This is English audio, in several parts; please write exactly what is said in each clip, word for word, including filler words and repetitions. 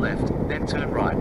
left, then turn right.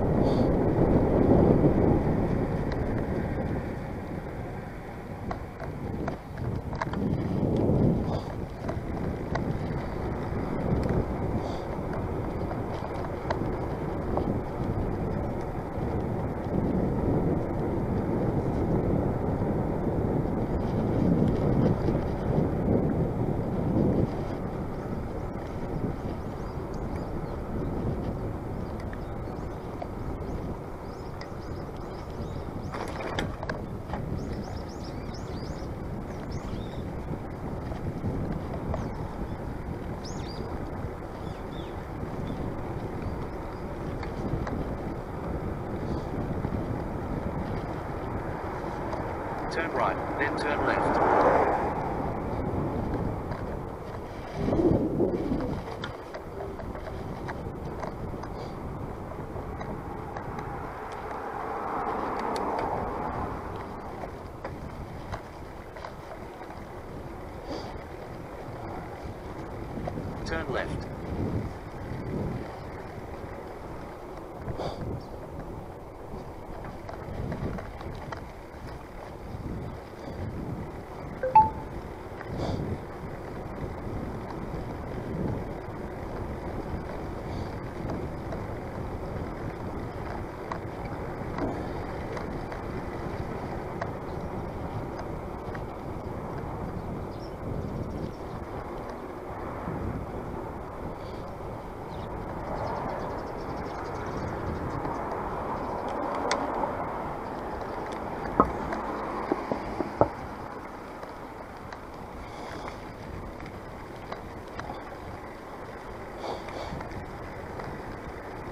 Turn right, then turn left. Turn left.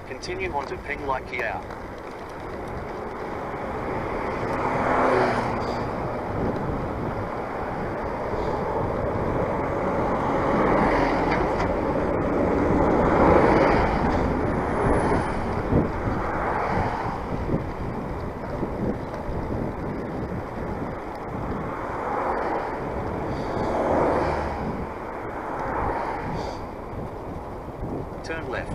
Continue on to Peng Lai Kiao. Turn left.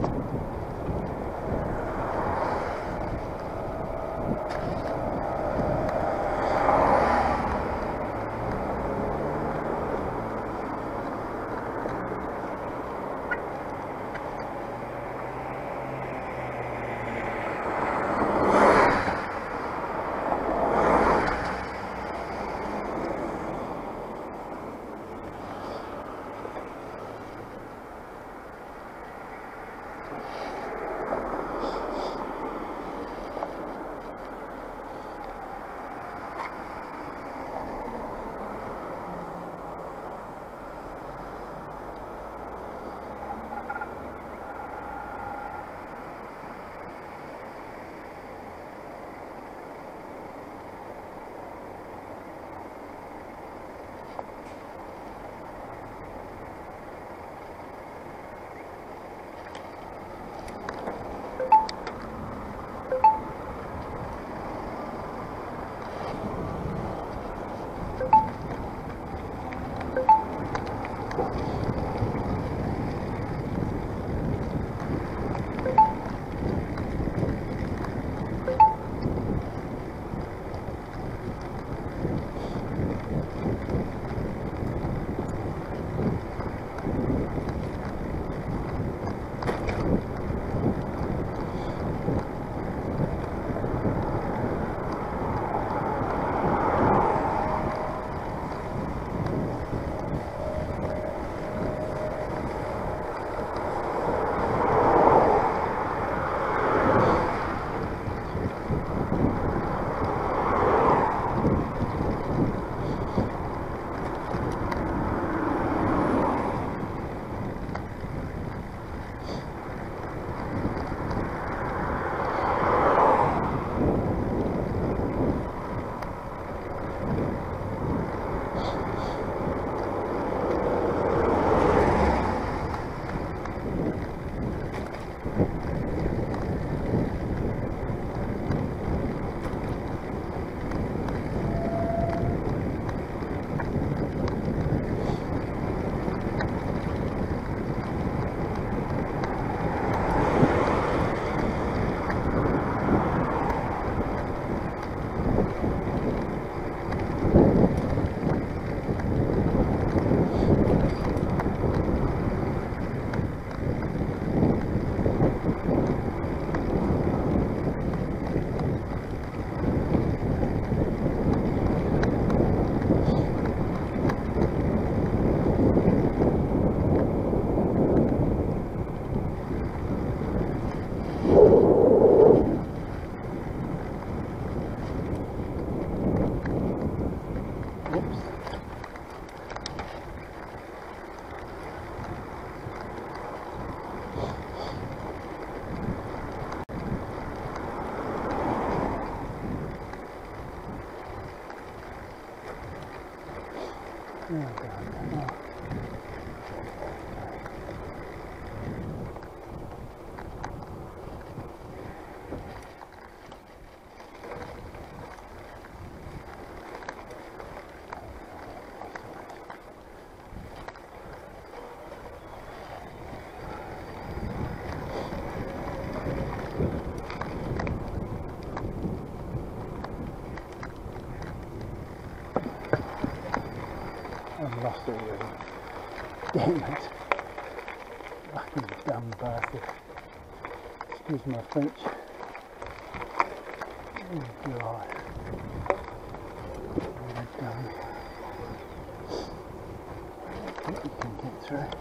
lottery winner. Damn it. Fucking dumb bastard. Excuse my French. Oh God. I'm done. I think we can get through.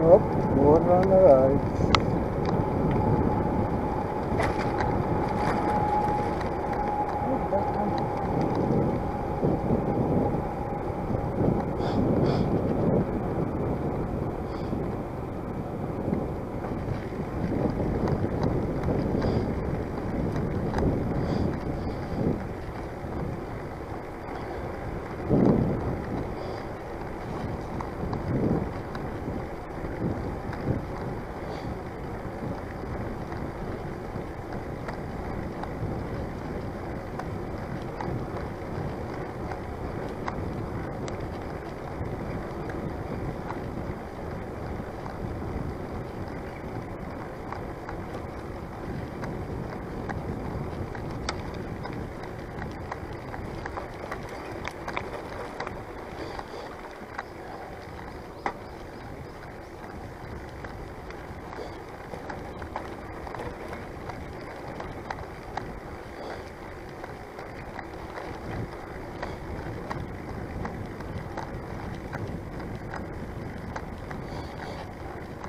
Nope, going on the right.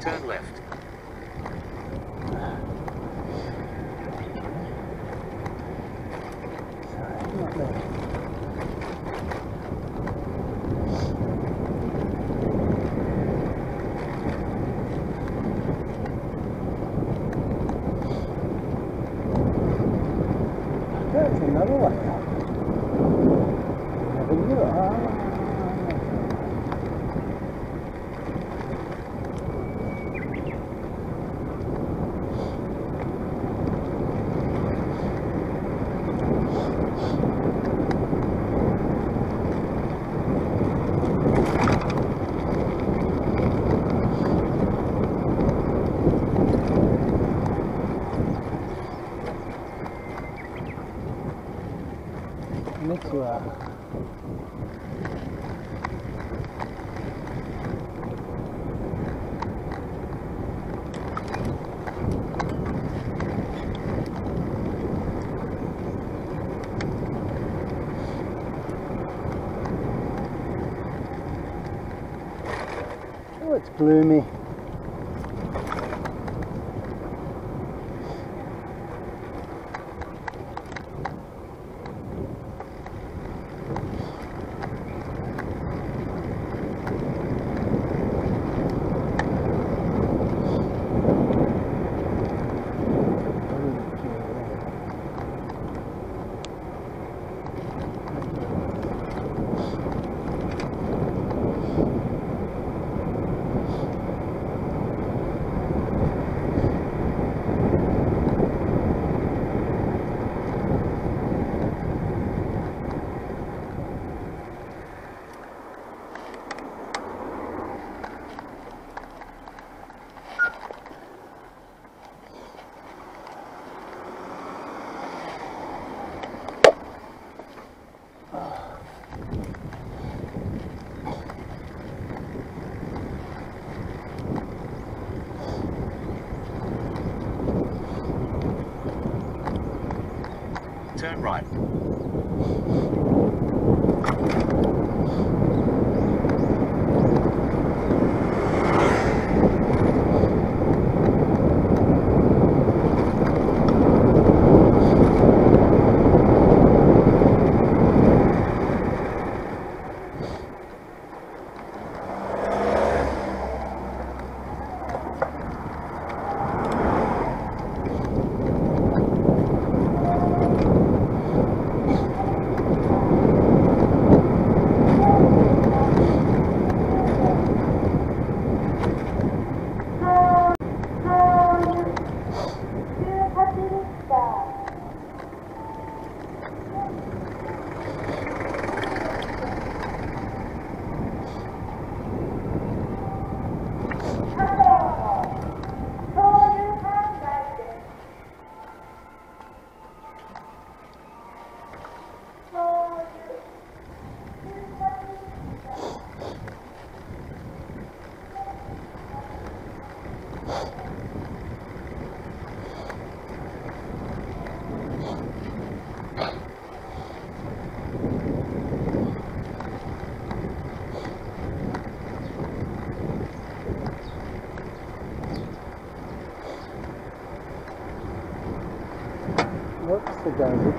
Turn left. Oh, it's gloomy. Turn right. That's the danger.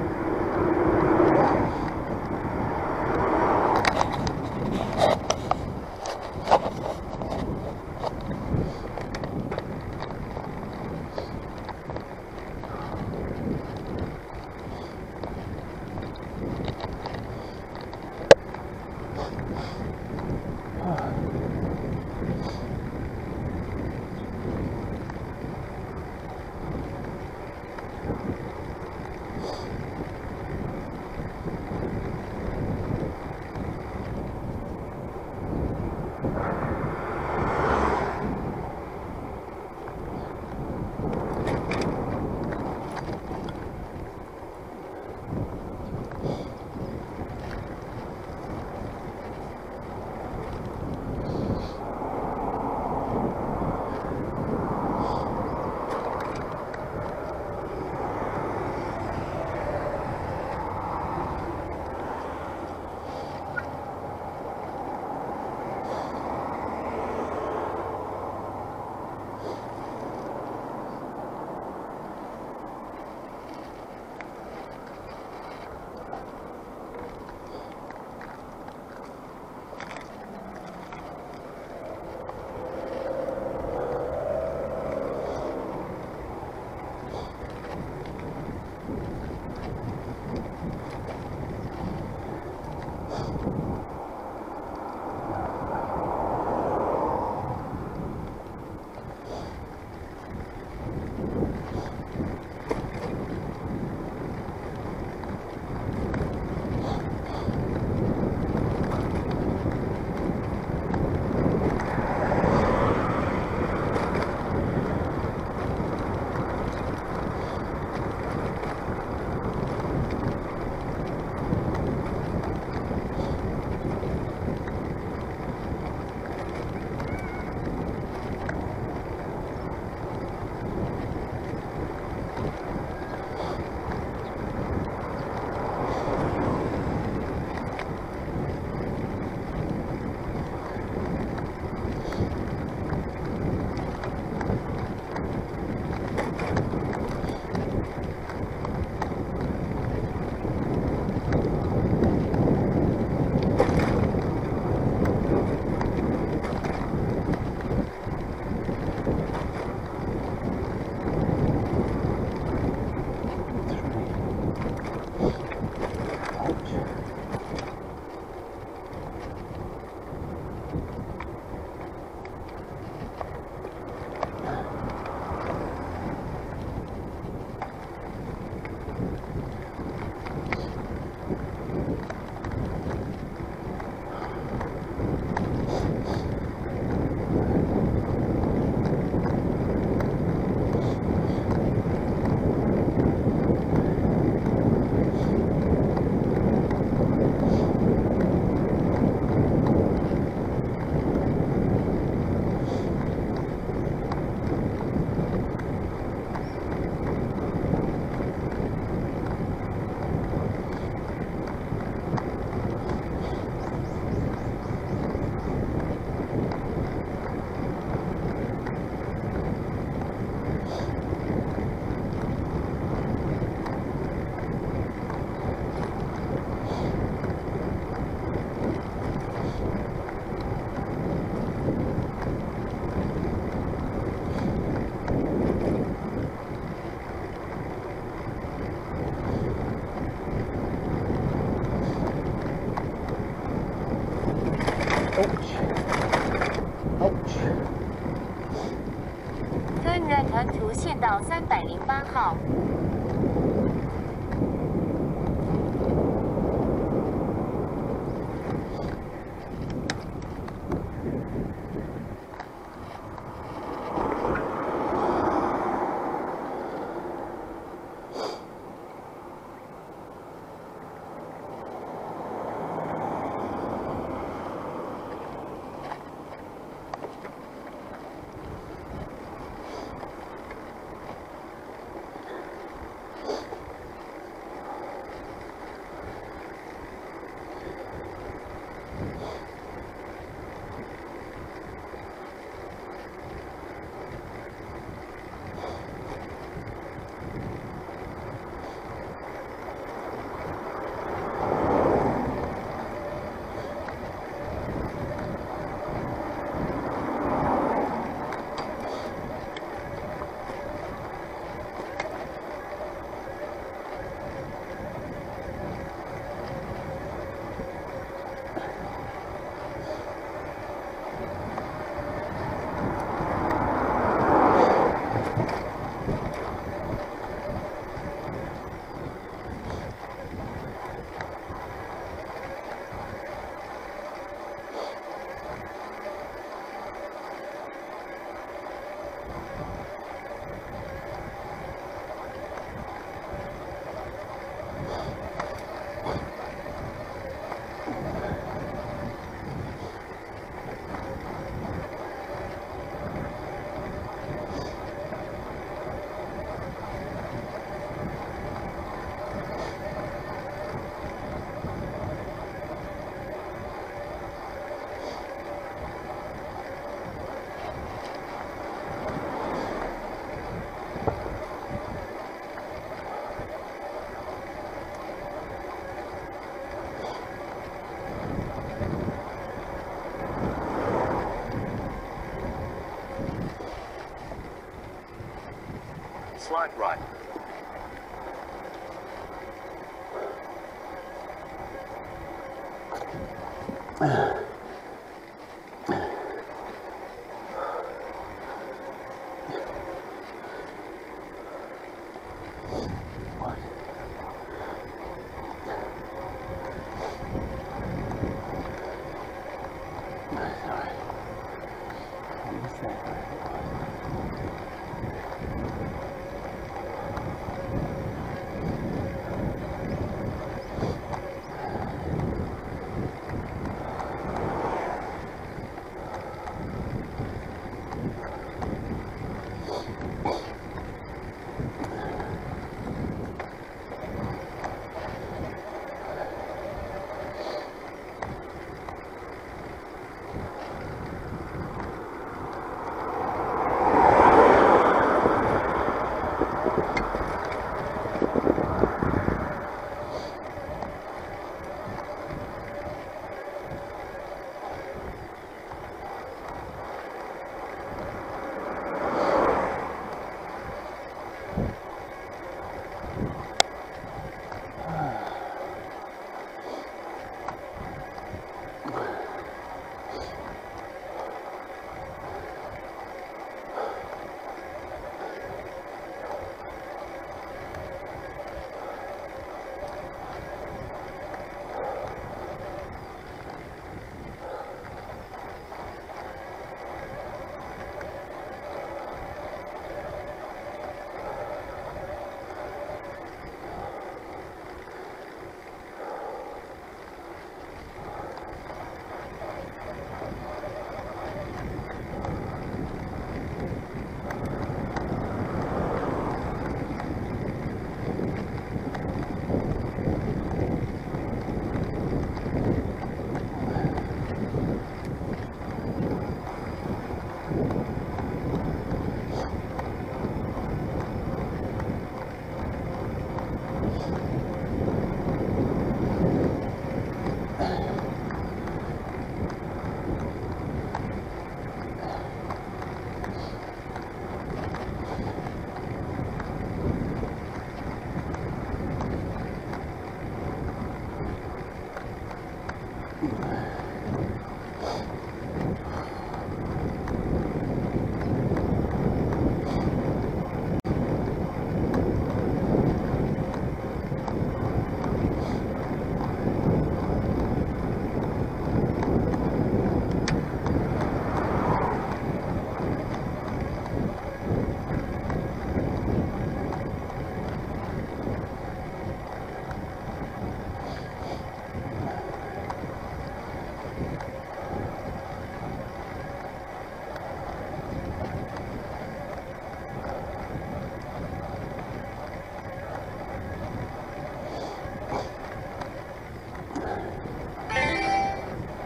slight right.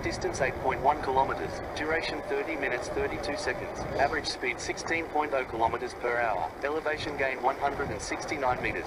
Distance eight point one kilometers, duration thirty minutes thirty-two seconds, average speed sixteen point zero kilometers per hour, elevation gain one hundred sixty-nine meters.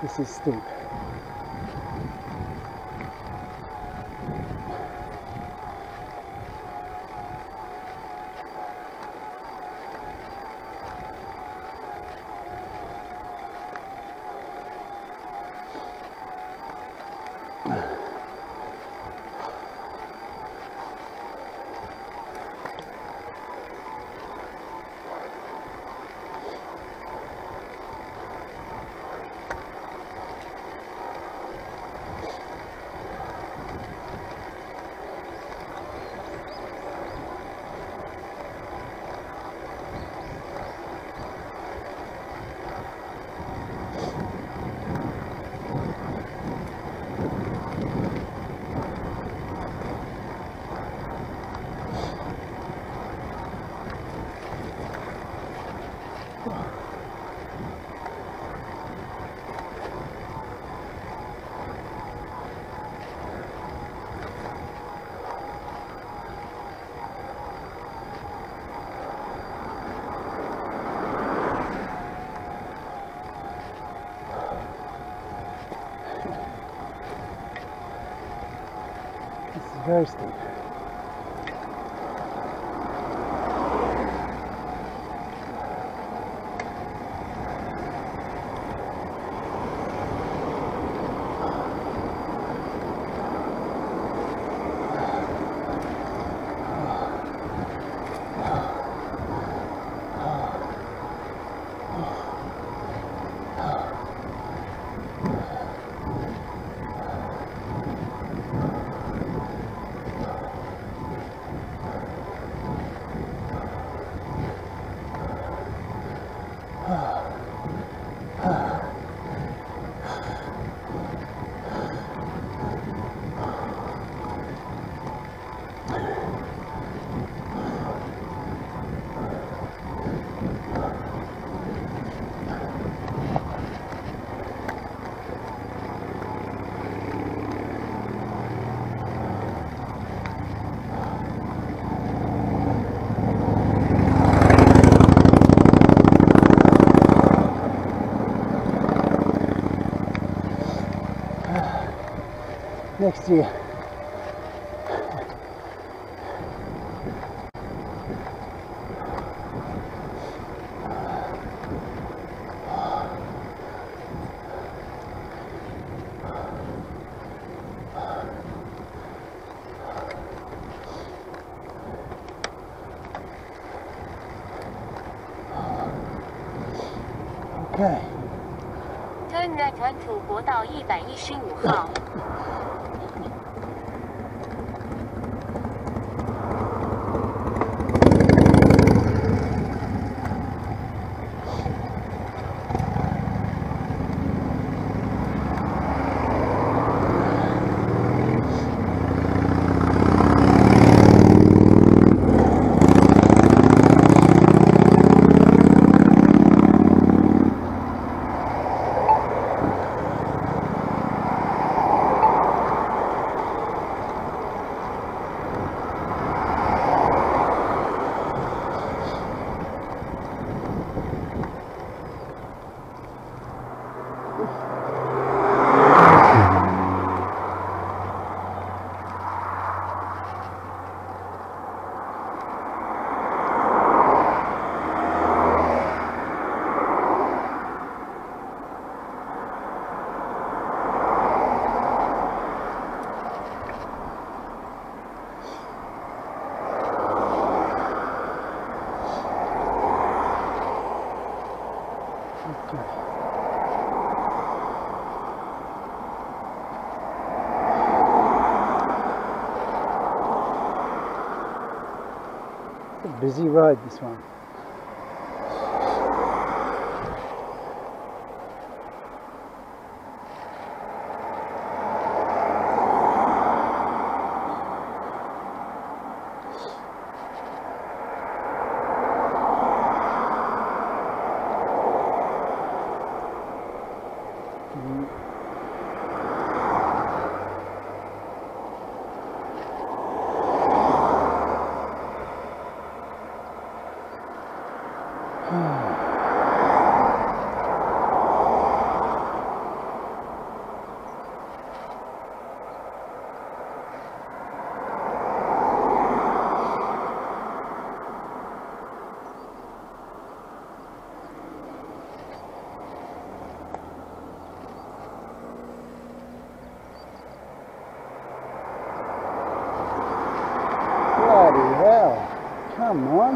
This is steep. Very steep. next year. Okay. Turn right onto Guodao one one five号. Busy road, this one. Come on.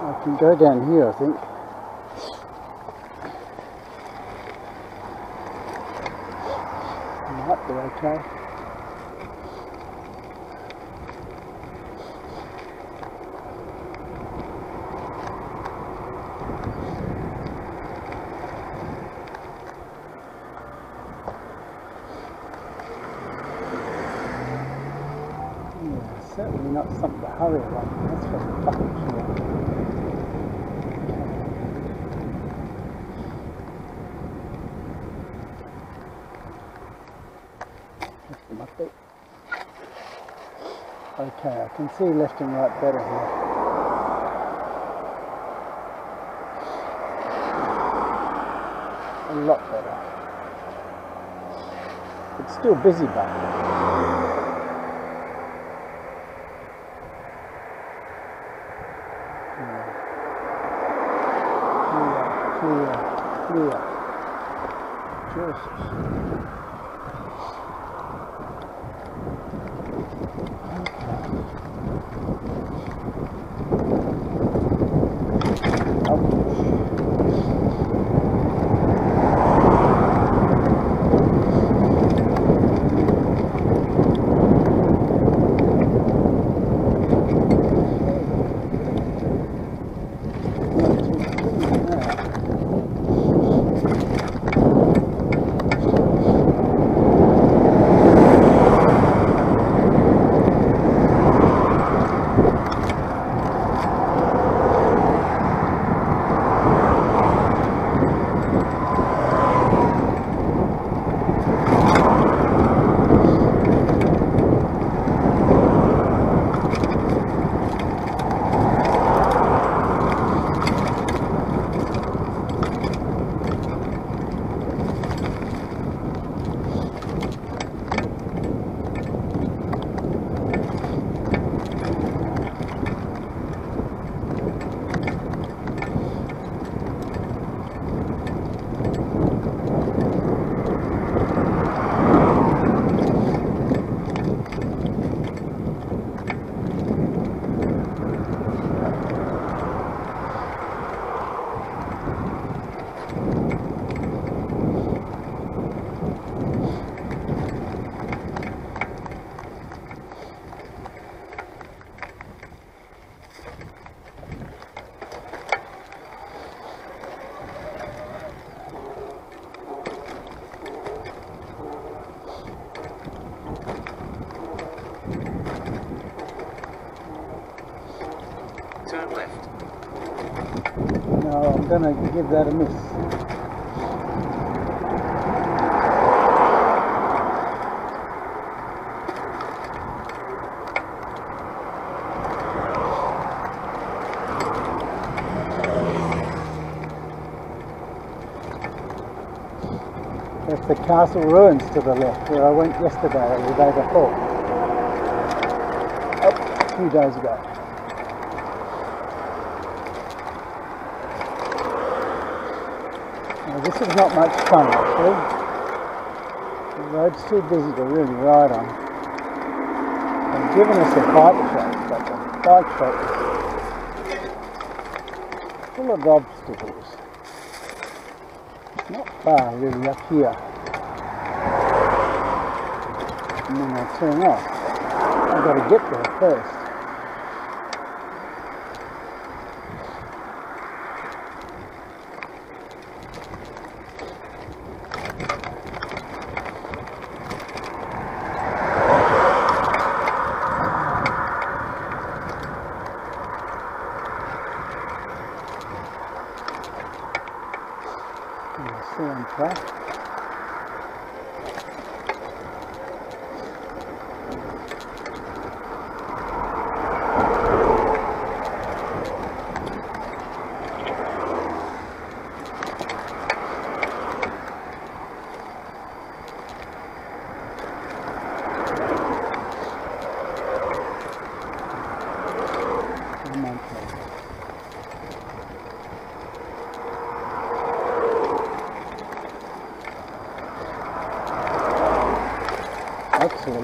I can go down here, I think. Might be okay. Certainly not something to hurry along. That's for fucking sure. Lift them up a bit. Okay, I can see left and right better here. A lot better. It's still busy back there. Thank you. gonna give that a miss. The castle ruins to the left where I went yesterday or the day before. Oh, a few days ago. Now this is not much fun actually. The road's too busy to really ride on. They've given us a bike track, but the bike track is full of obstacles. It's not far really up here. And then I turn off. I've got to get there first.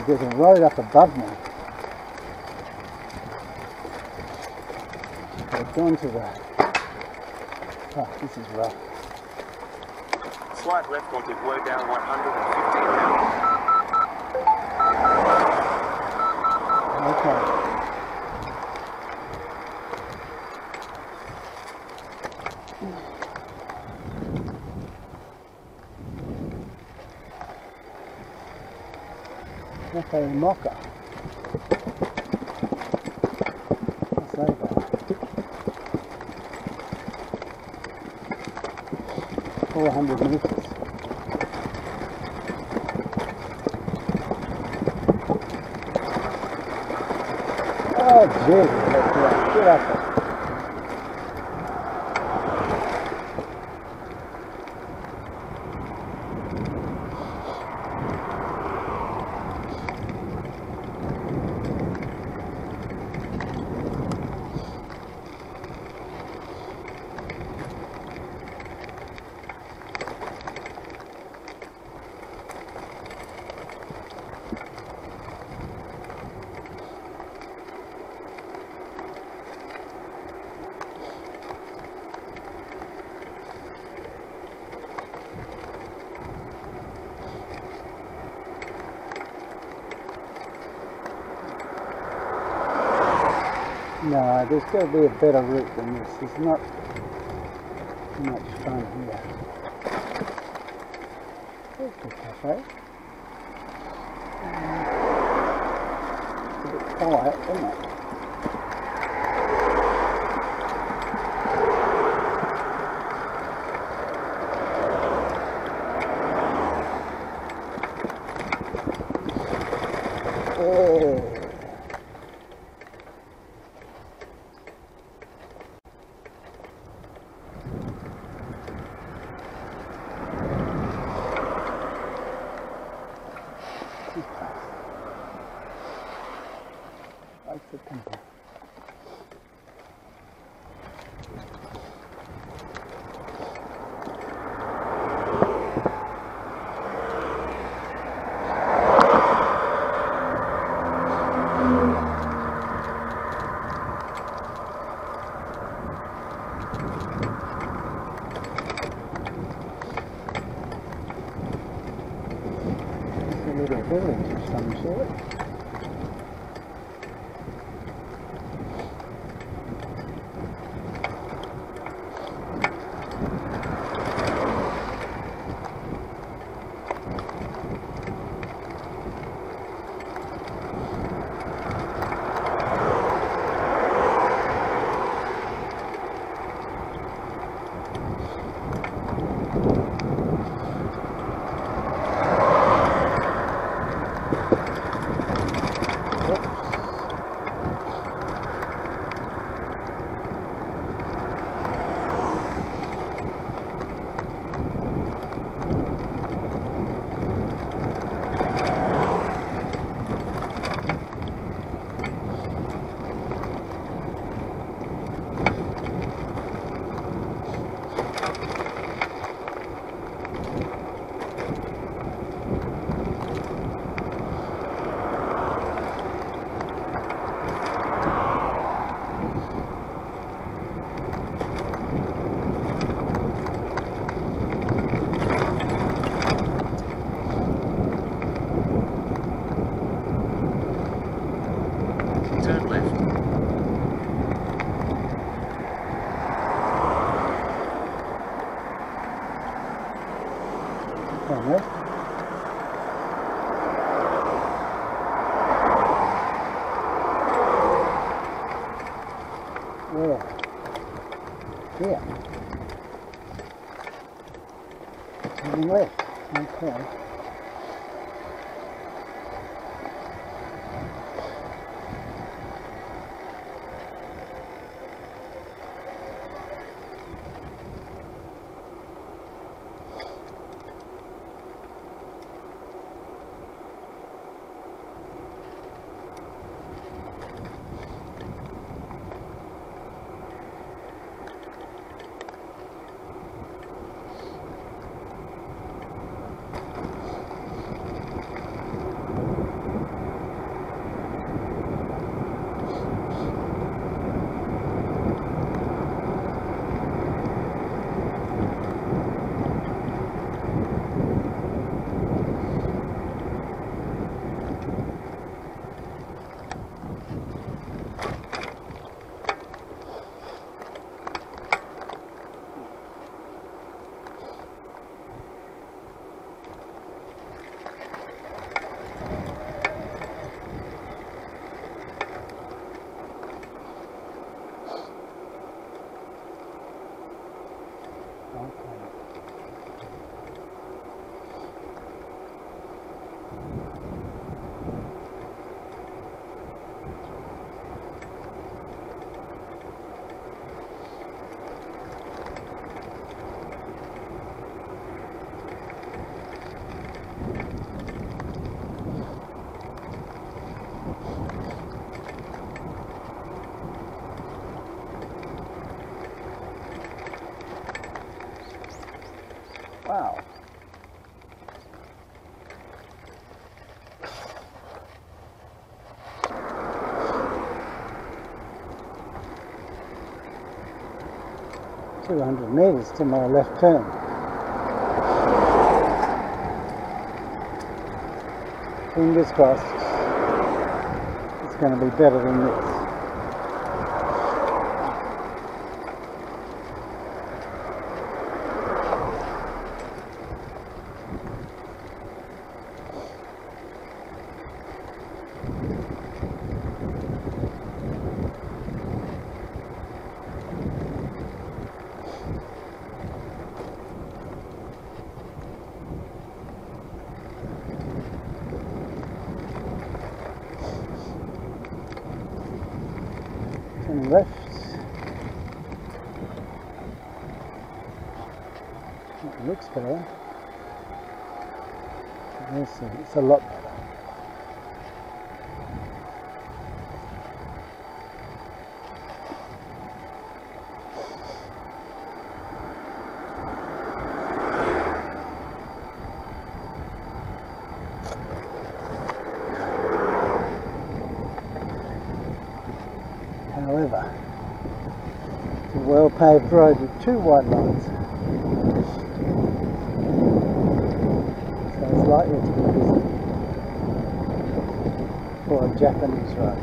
There's a road up above me. I've gone to the... Oh, this is rough. Slight left onto blow down one hundred fifteen pounds. Okay. Cafe Mocha. What's that about? four hundred metres. Oh, Jesus, that's right. Get up there. No, there's got to be a better route than this. It's not much fun here. There's the cafe. It's a bit quiet, isn't it? Village of some sort. turn left. two hundred meters to my left turn. Fingers crossed it's going to be better than this. It's a lot better. However, it's a well-paved road with two wide lines. Likely to be busy for a Japanese road.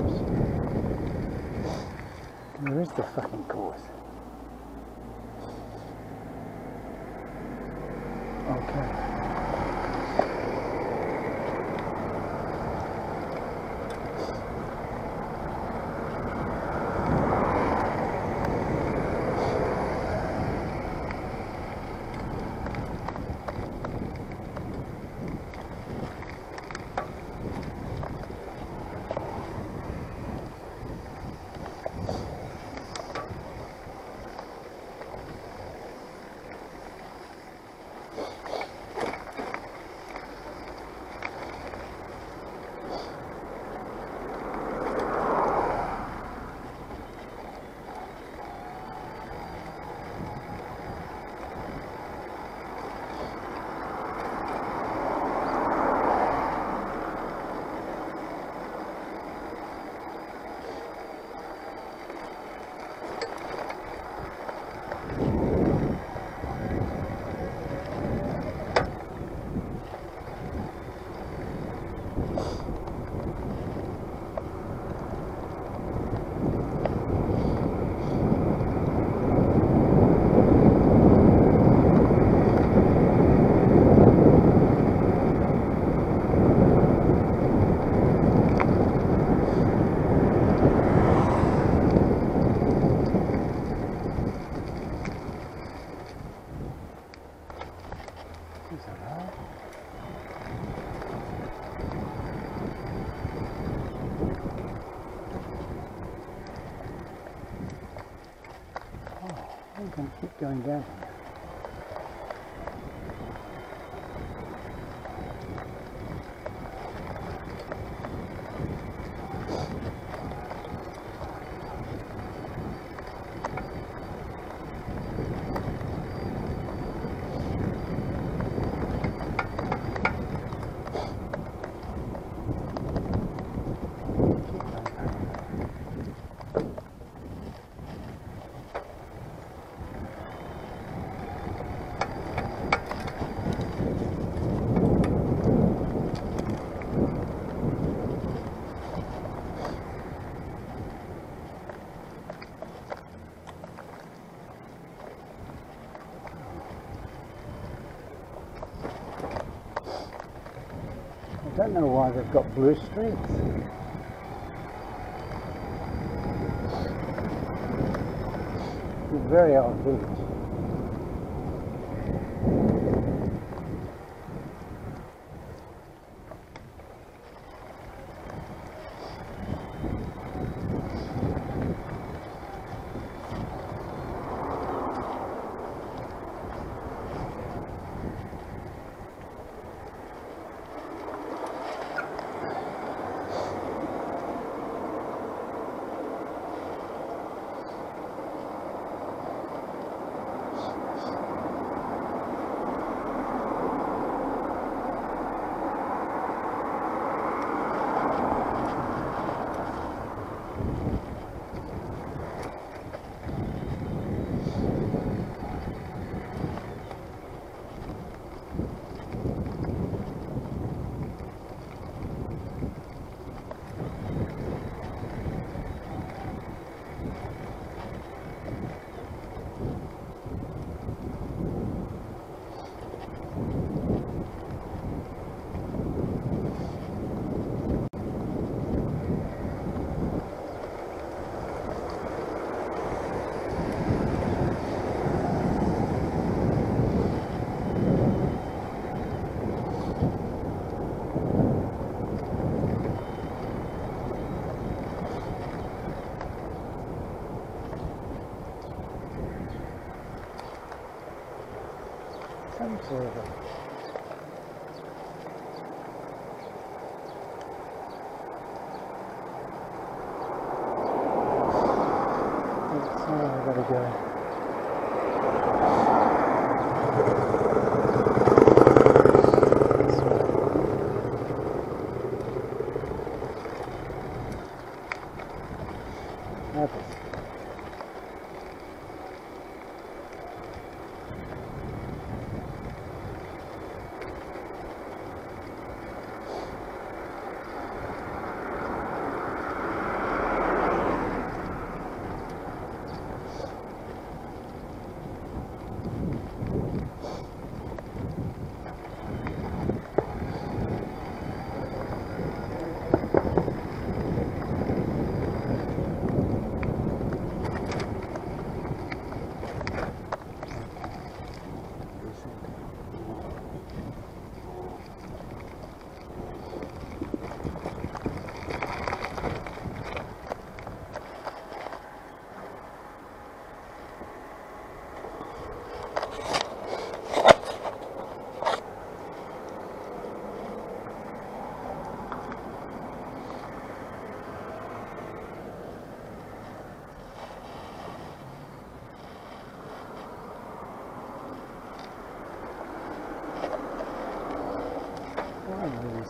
course. Where is the fucking course? Okay. Going down here. I don't know why they've got blue streets. It's a very old village. Sort of I gotta go.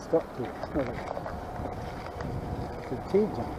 stuck to the T jump.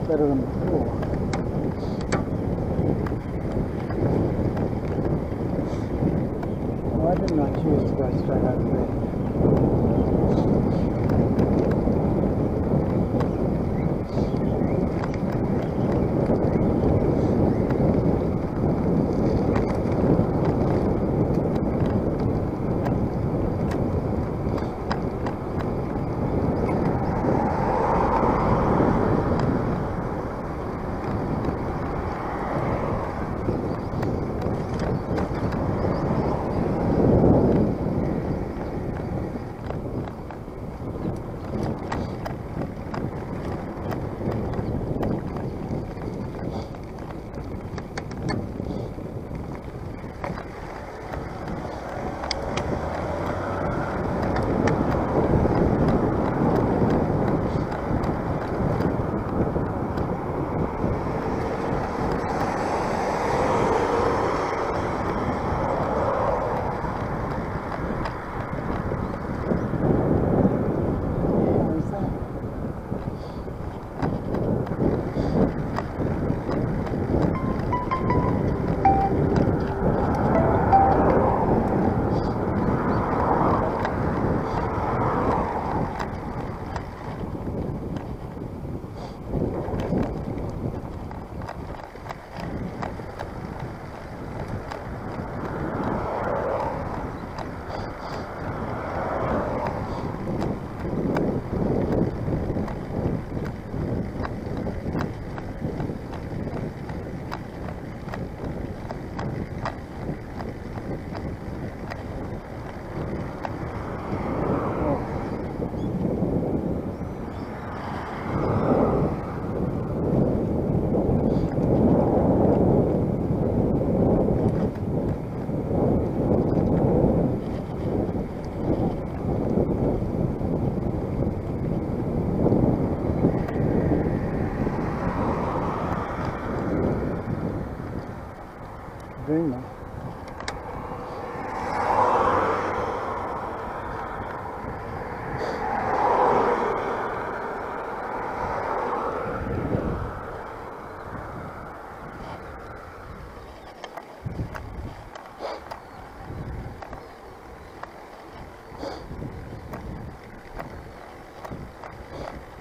lot better than before. Why didn't I choose to go straight over there?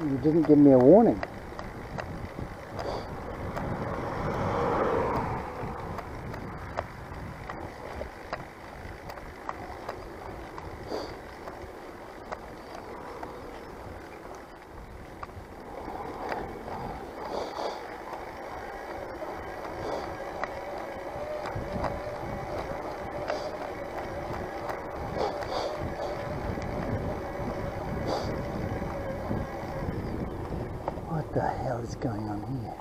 You didn't give me a warning. What the hell is going on here?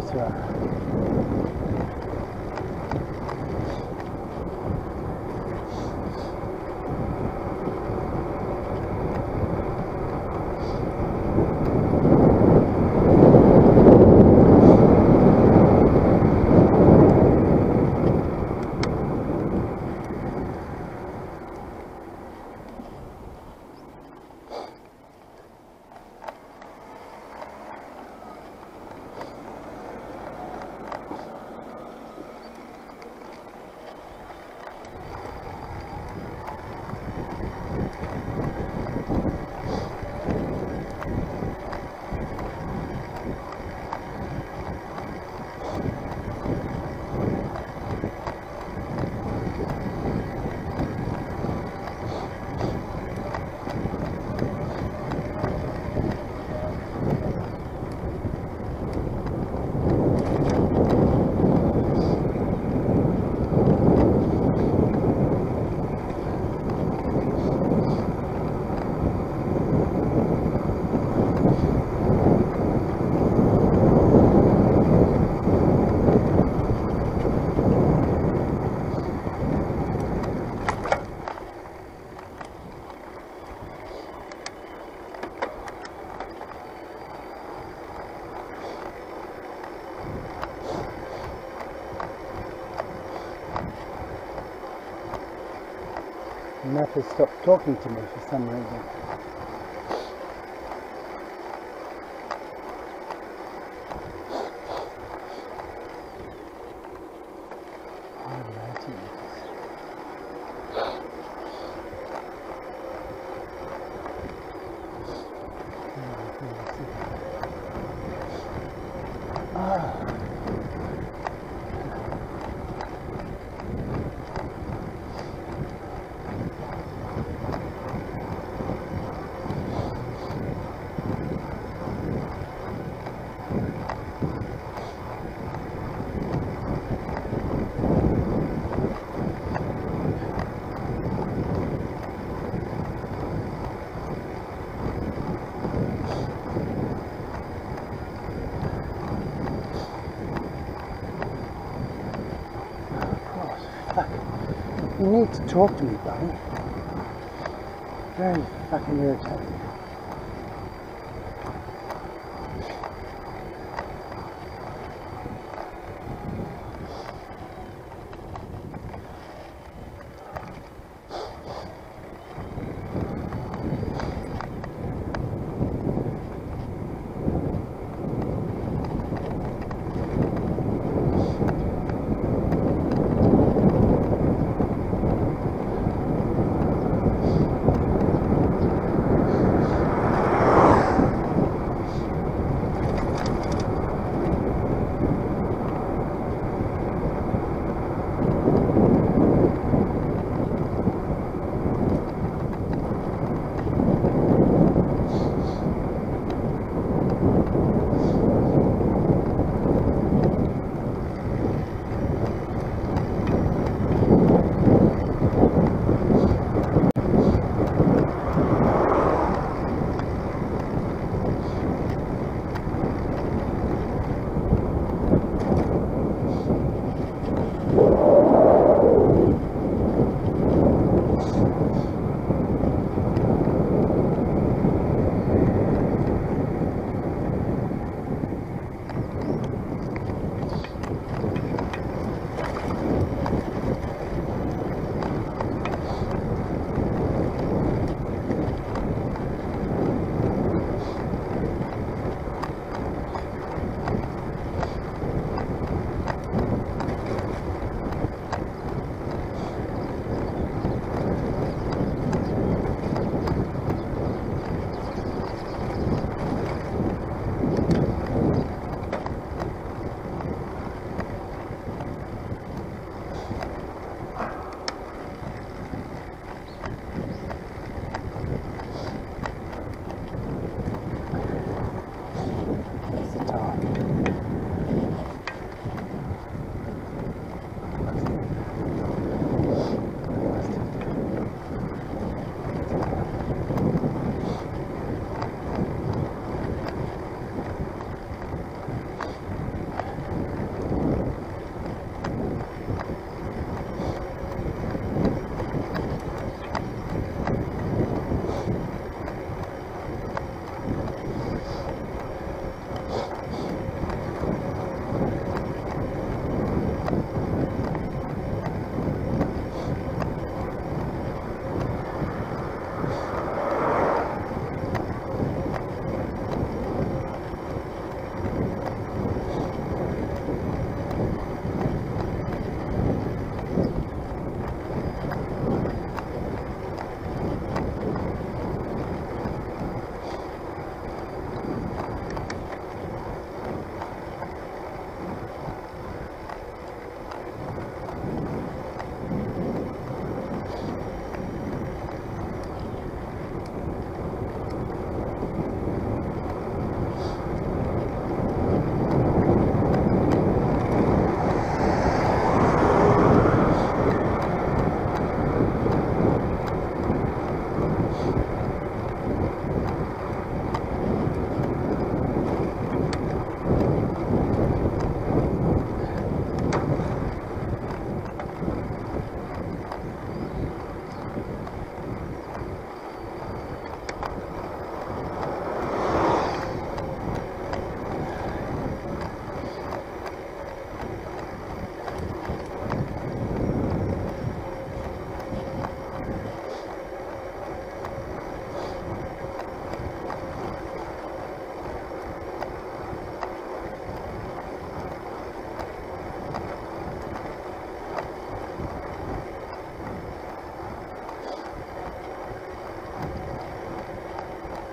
Peninsula. The map has stopped talking to me for some reason. You need to talk to me, buddy. Very fucking irritating.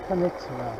Peninsula.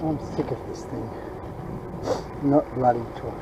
I'm sick of this thing. Not bloody talking.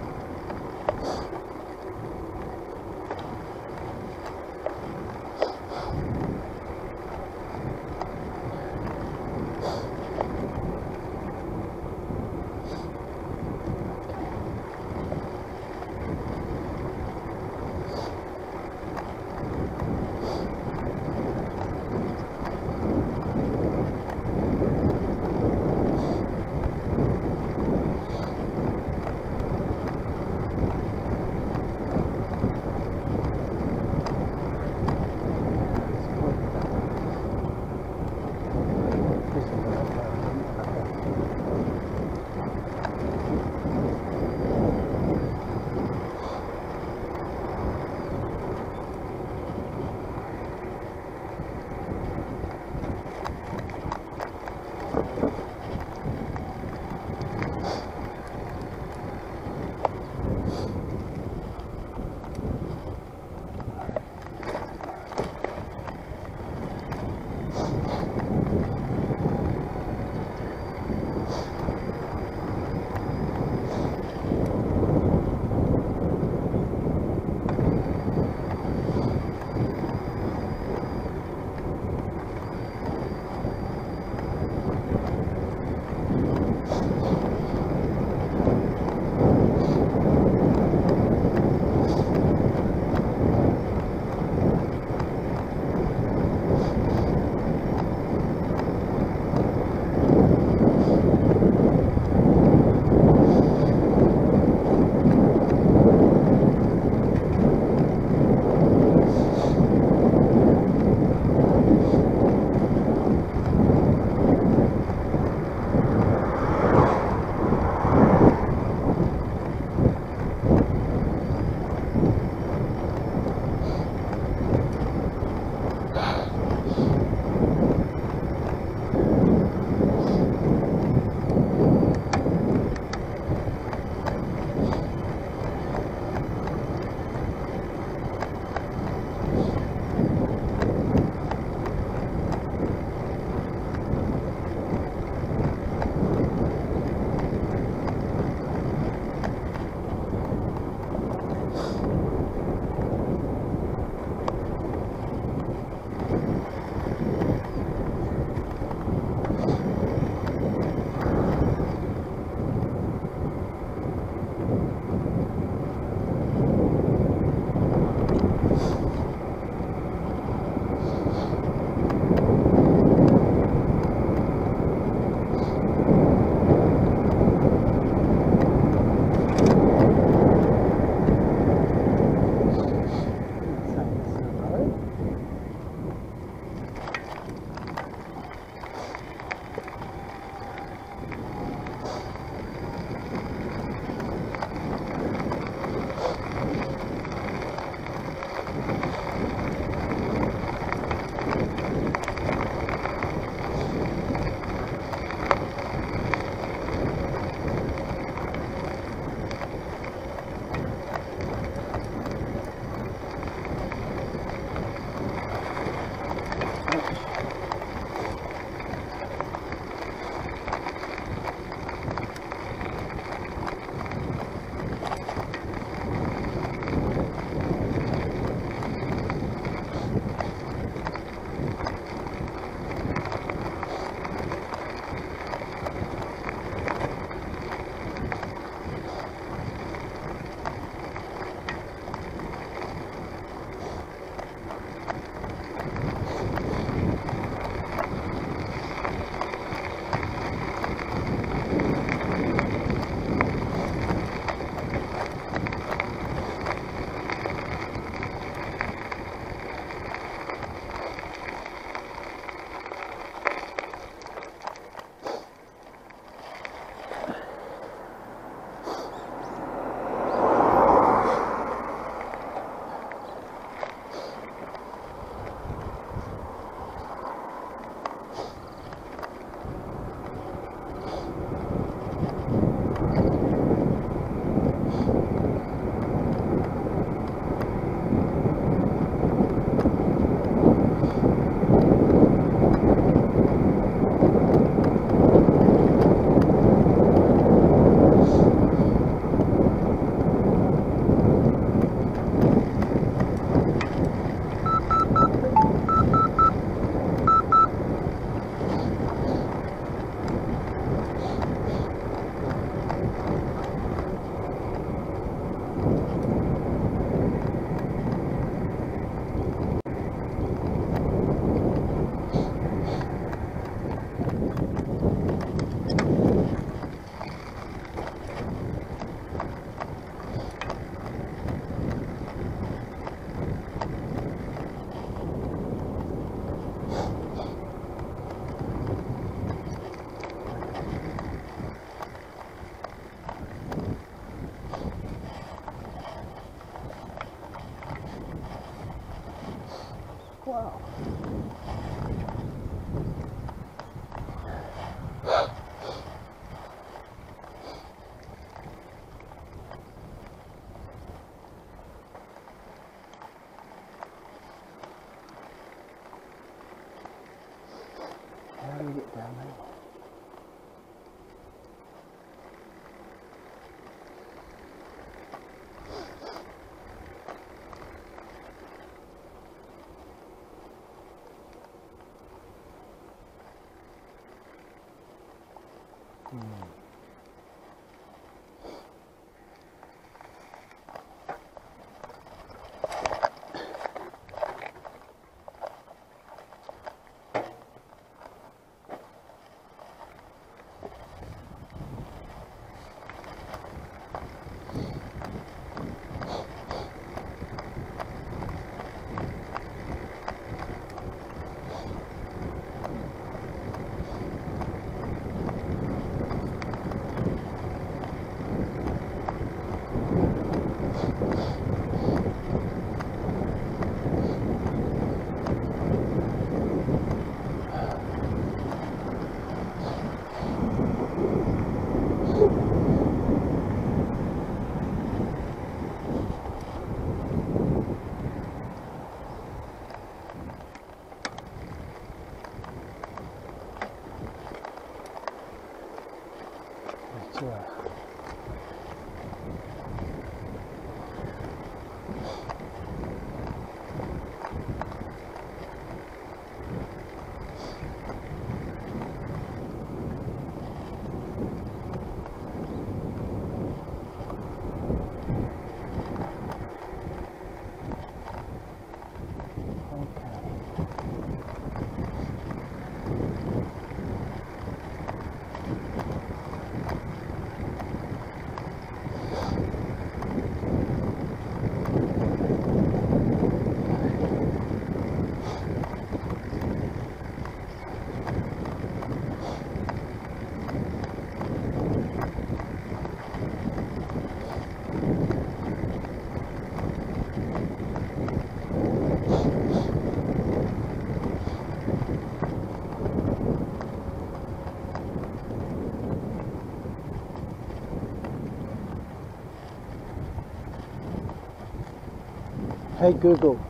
Hey Google,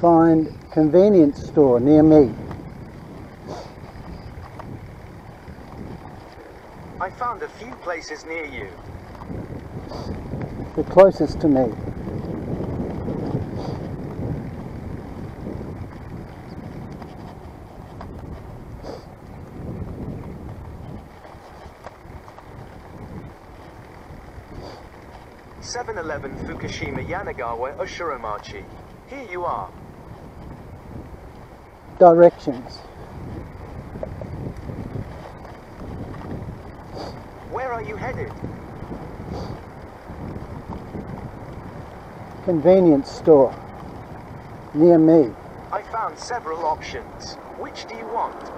find convenience store near me. I found a few places near you. The closest to me. seven eleven Fukushima Yanagawa Oshuromachi. Here you are. Directions. Where are you headed? Convenience store. Near me. I found several options. Which do you want?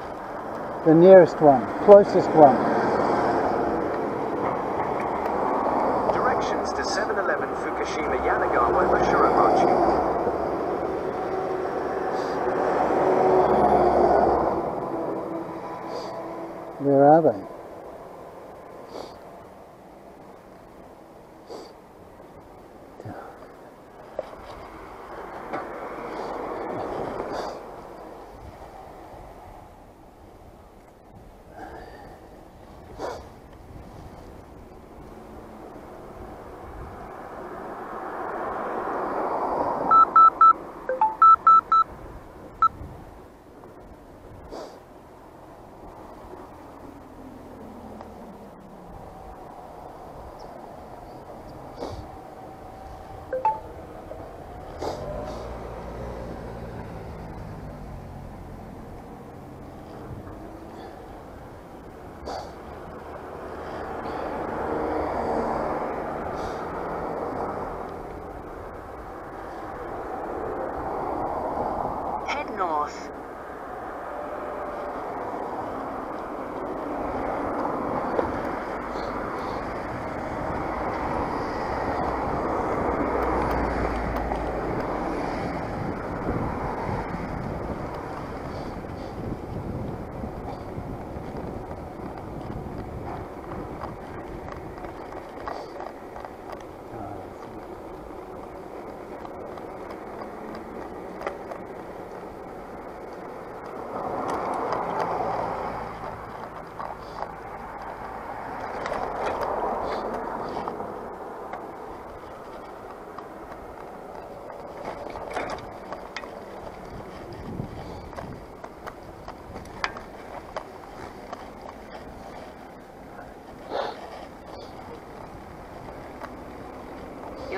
The nearest one. Closest one.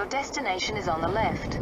Your destination is on the left.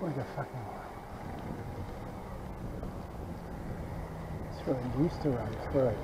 What the fucking way. It's really used to run this road.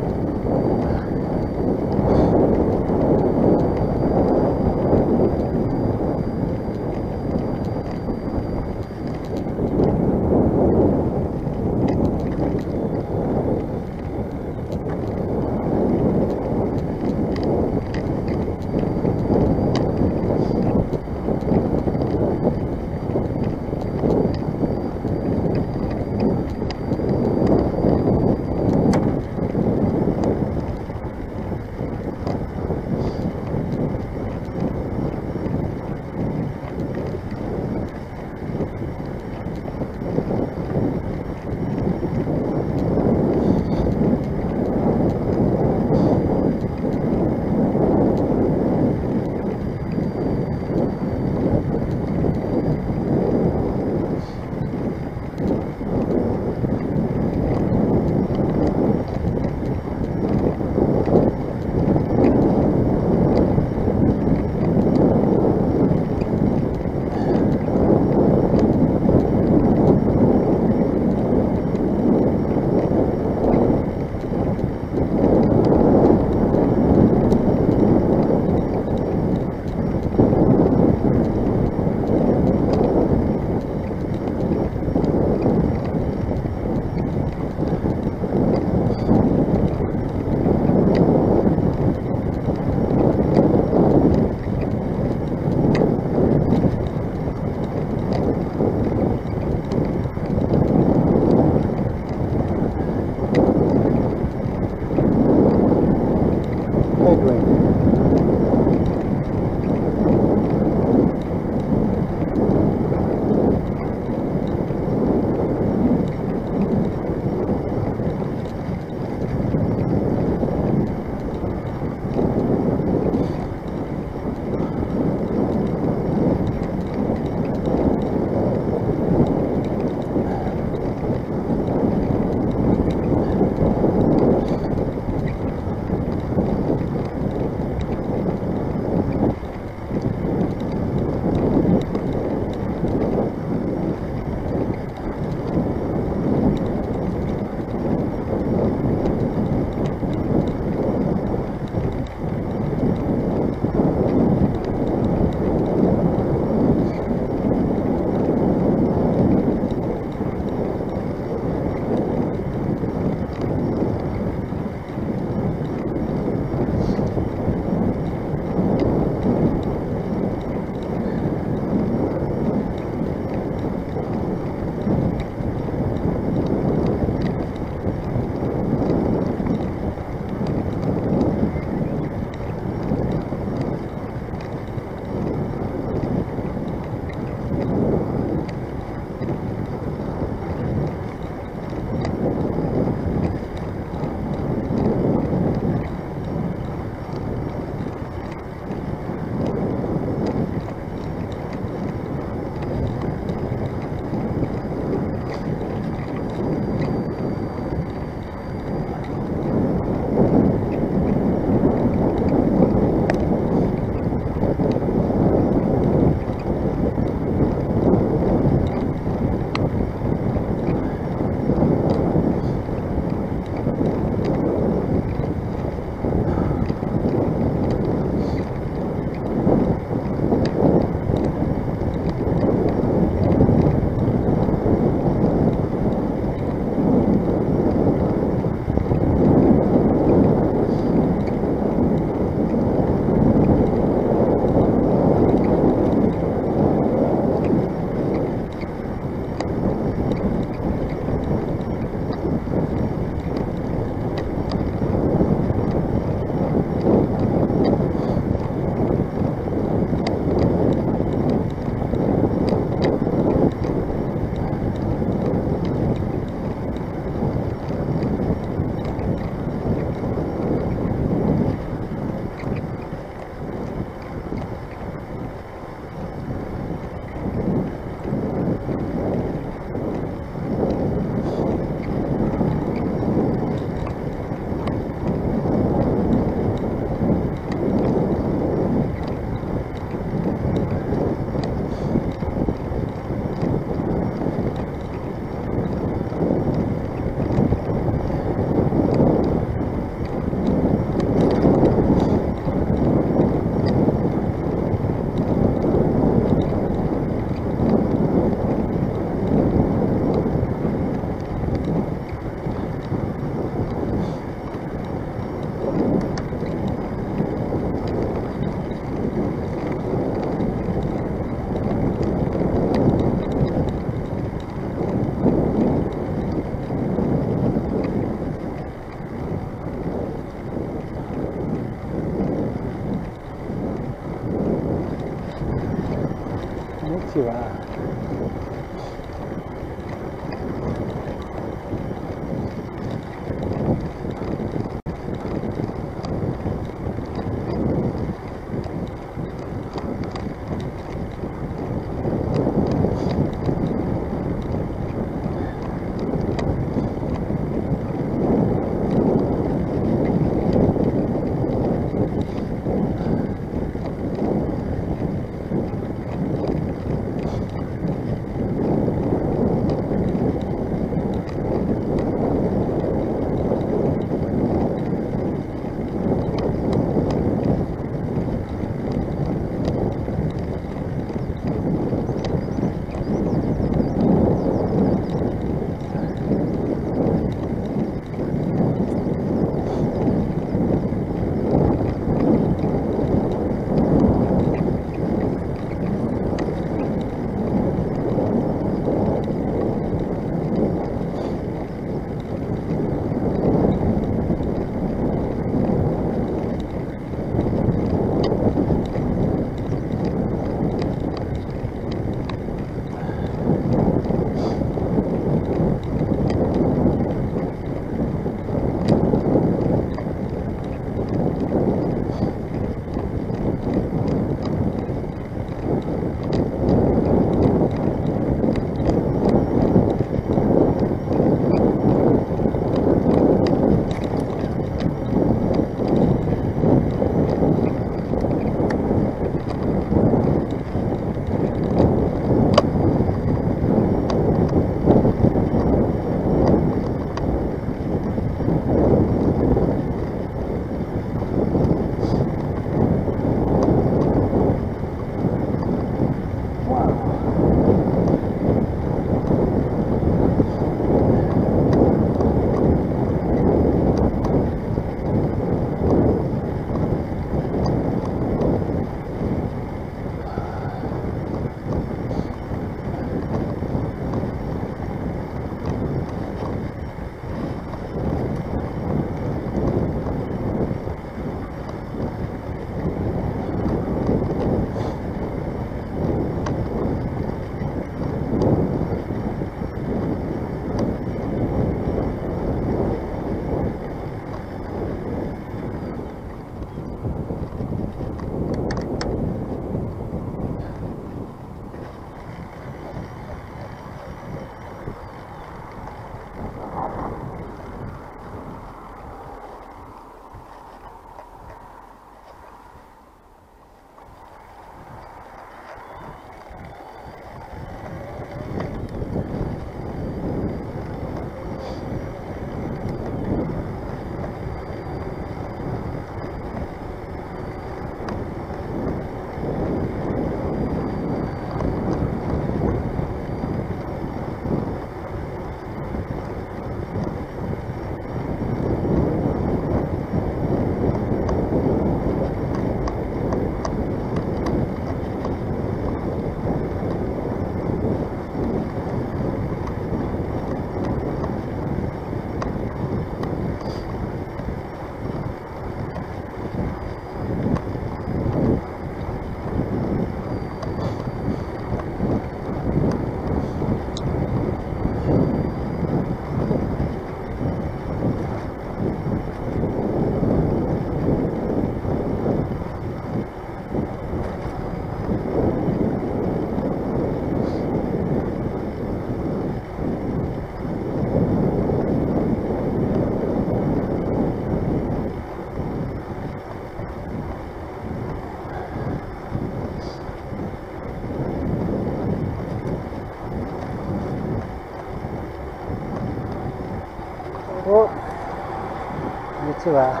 to uh,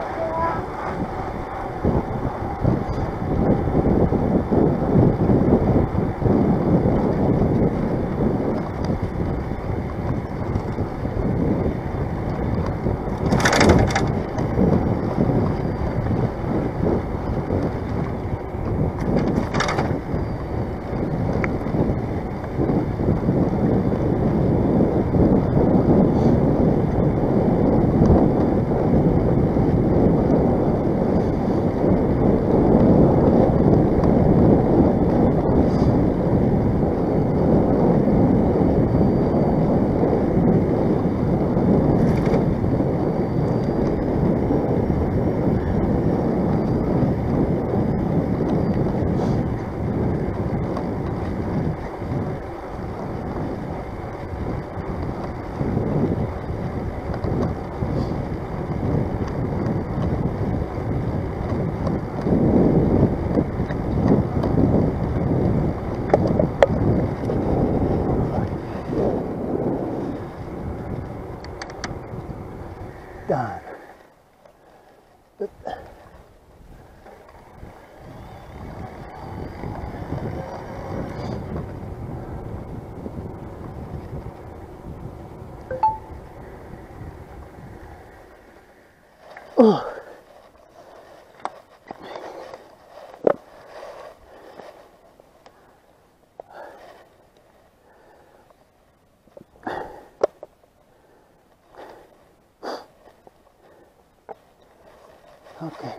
done. But oh. Okay.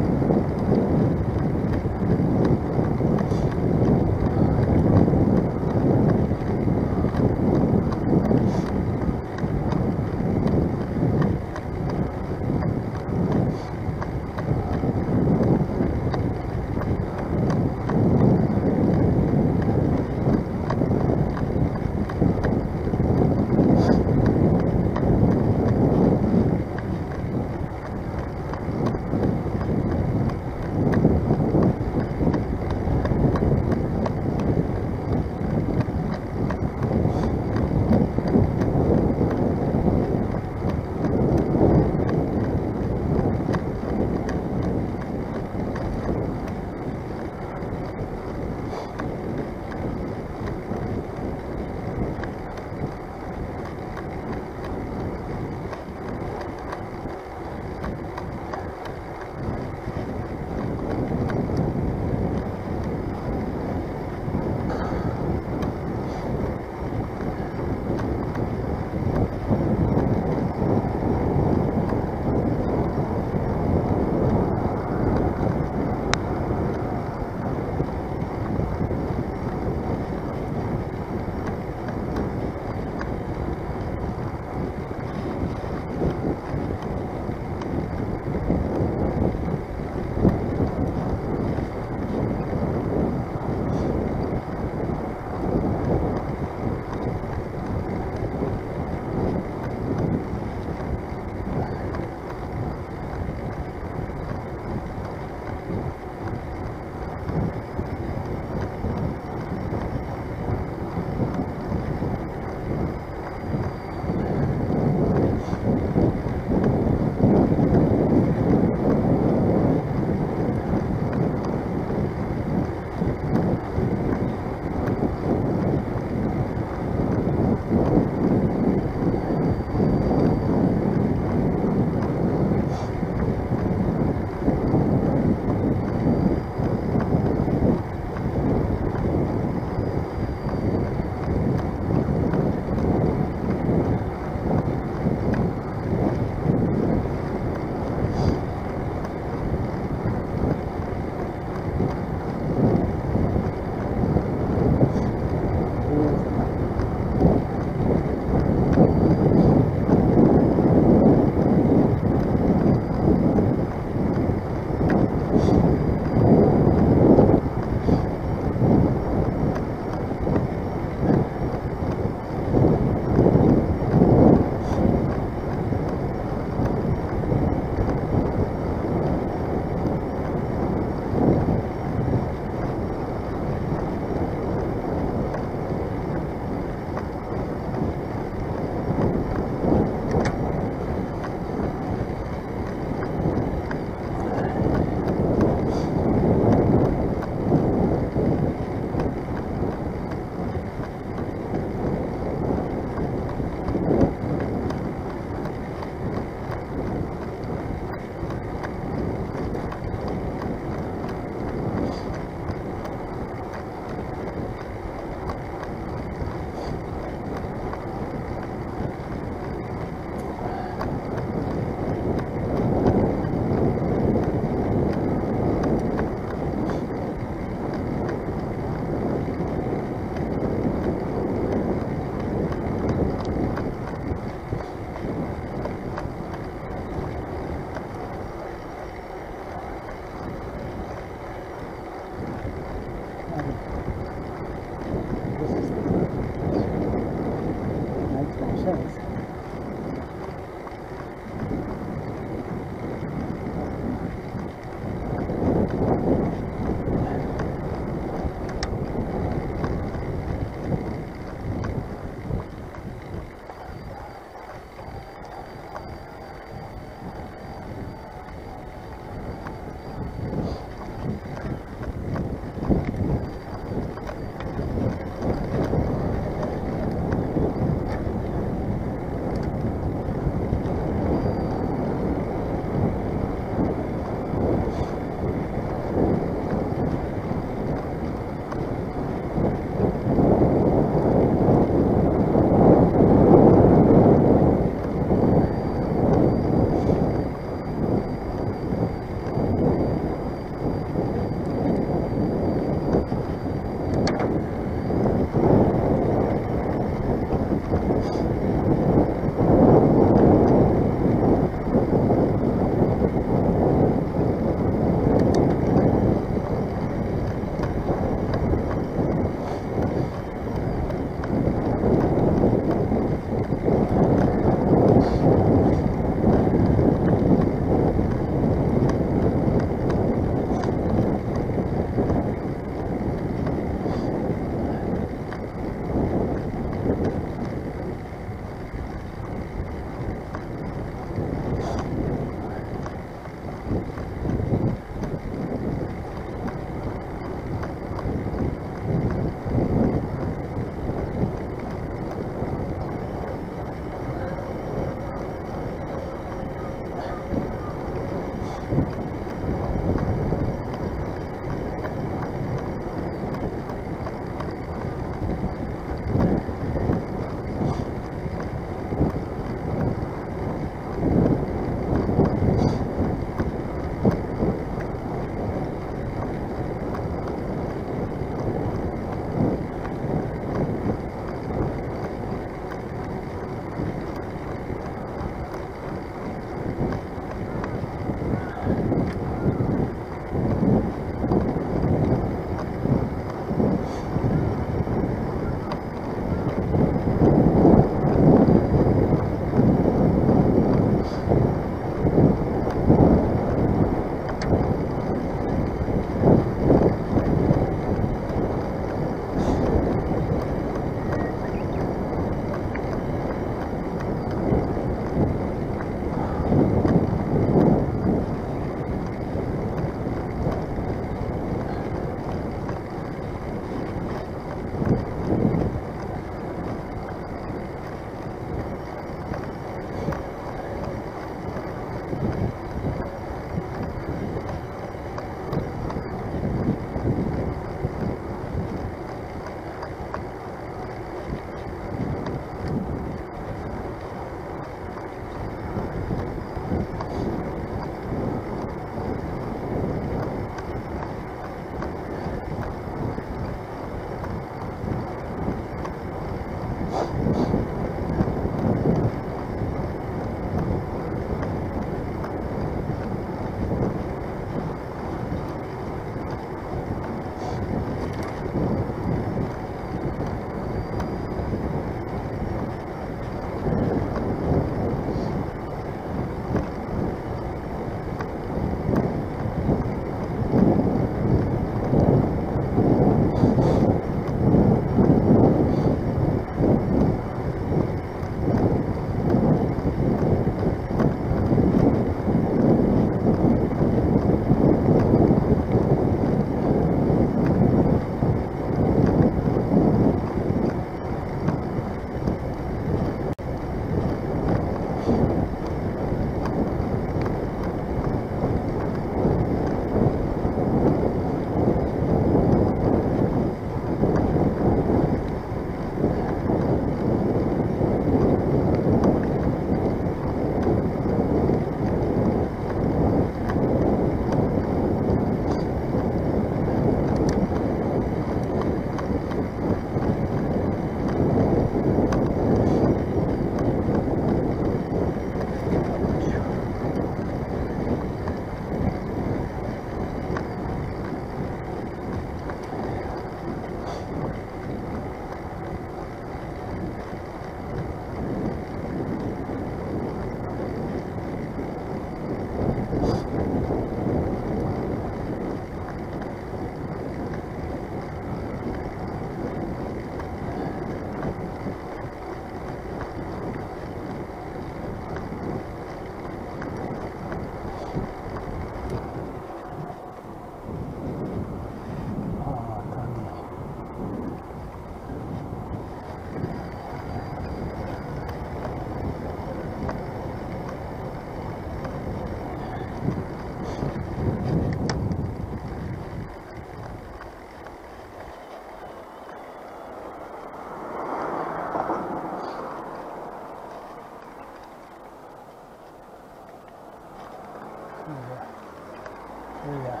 Yeah.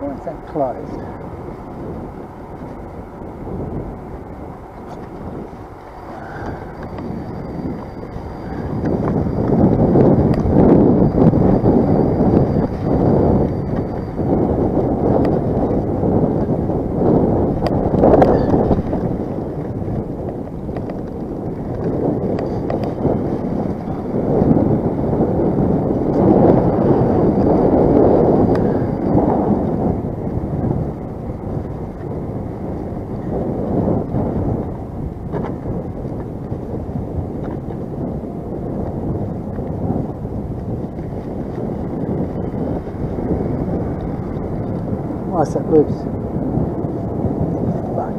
Why is that closed? Nice that moves. Back.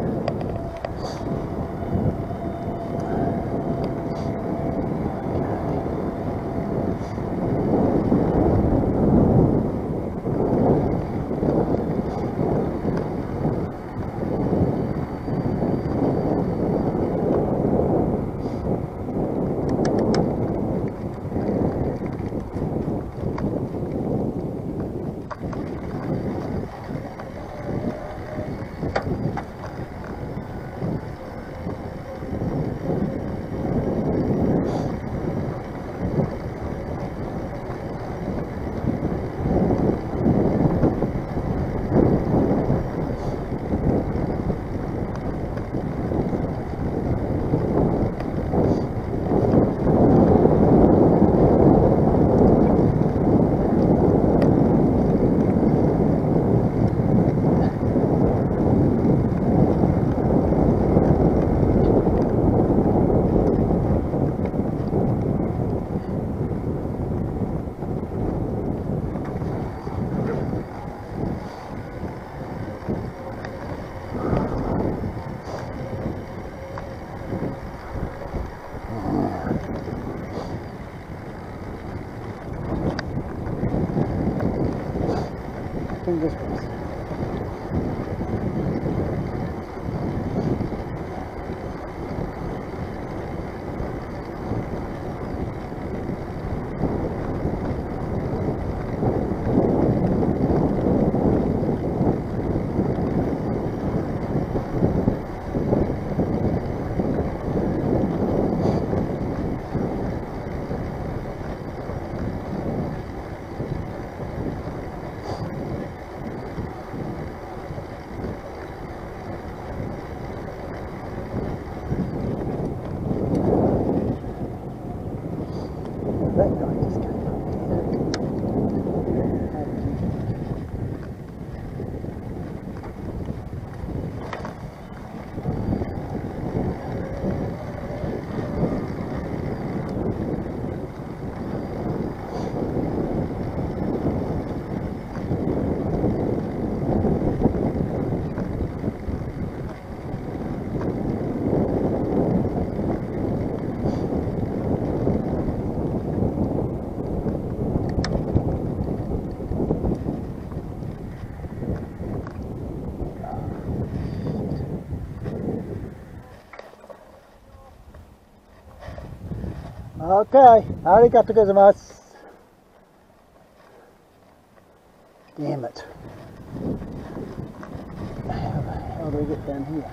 This place. Okay, arigatou gozaimasu. Damn it. How do we get down here?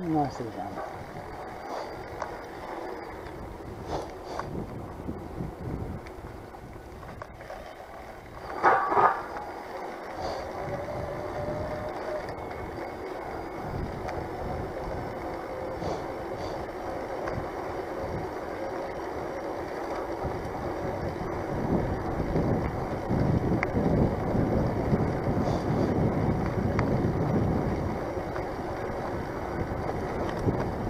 Nossa, já. Thank you.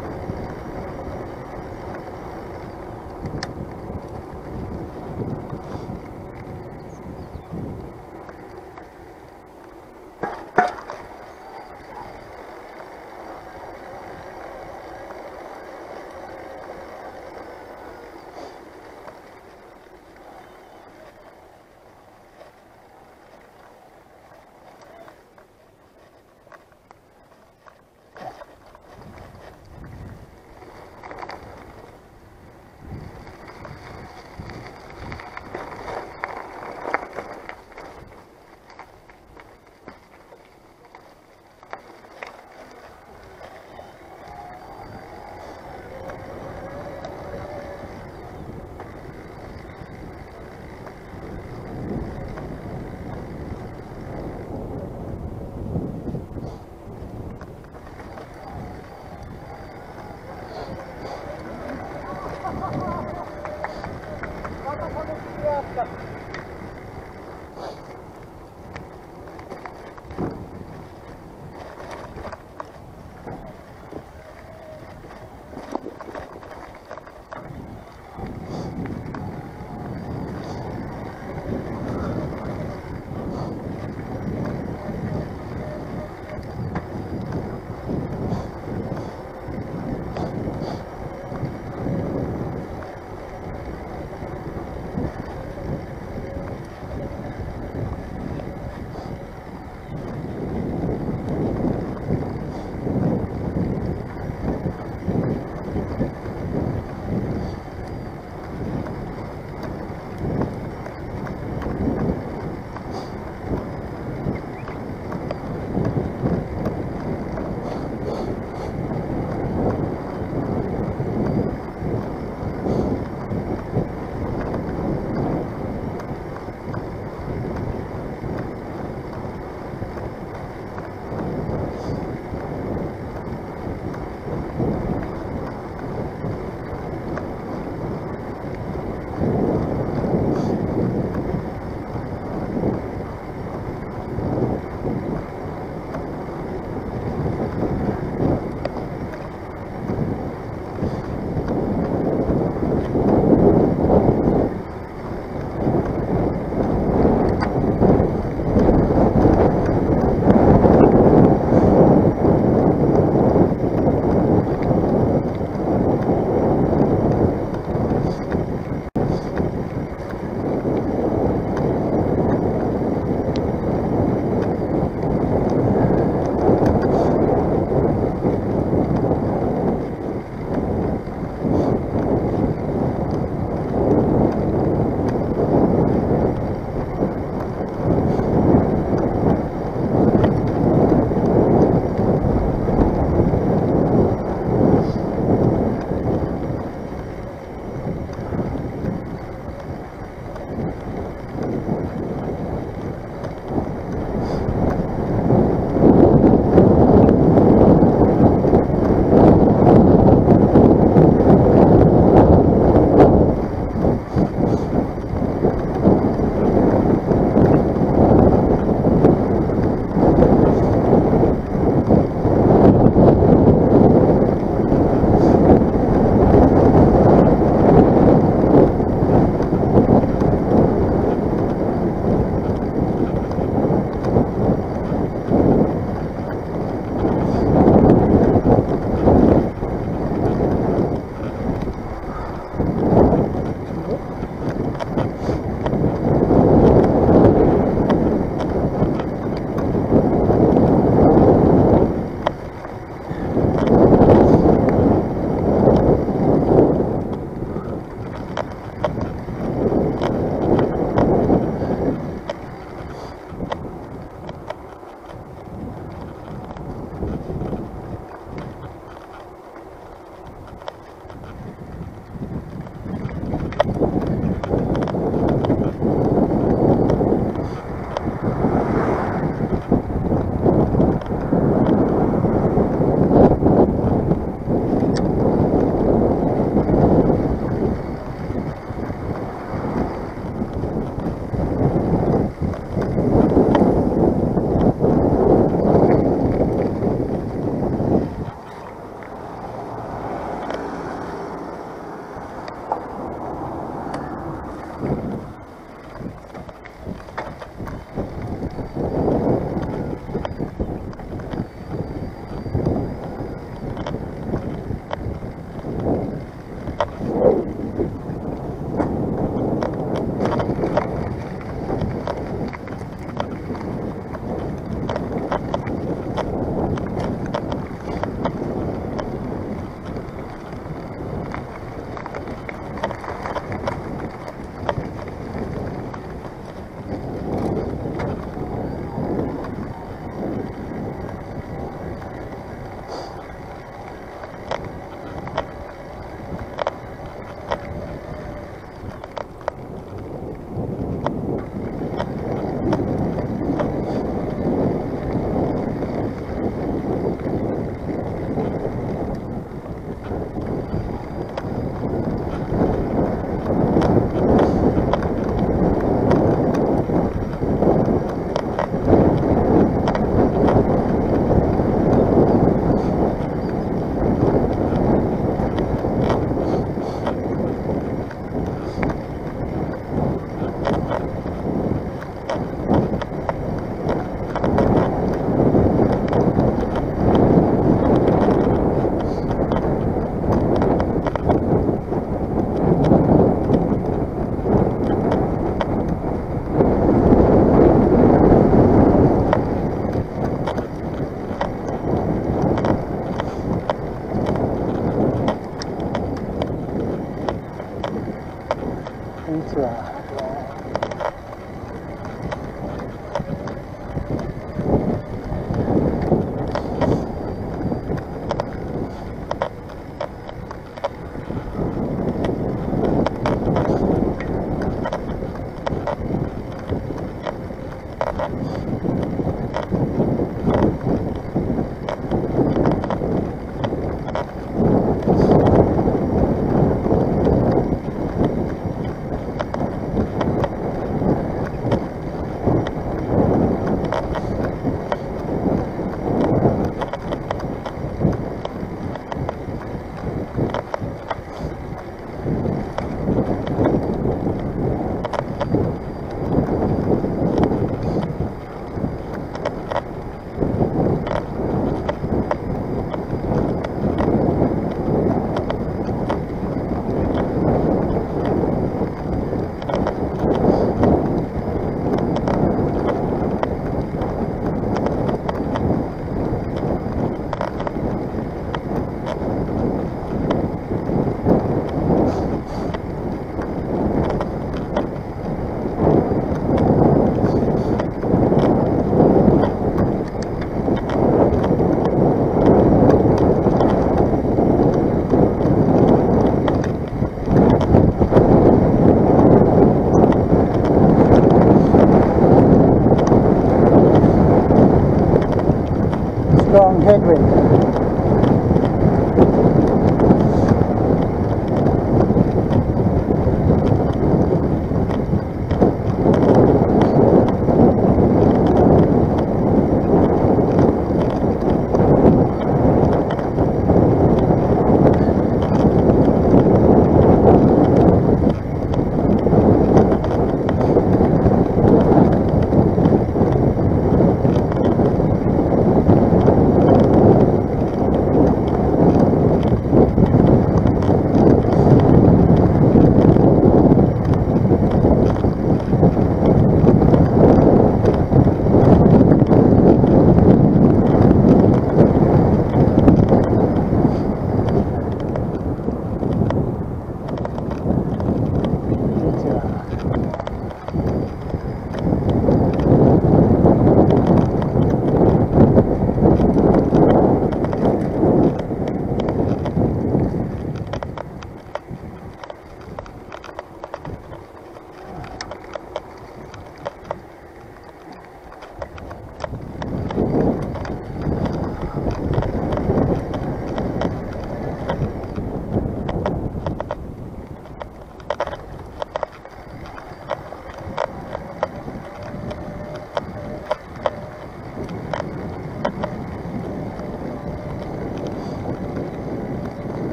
strong headwind.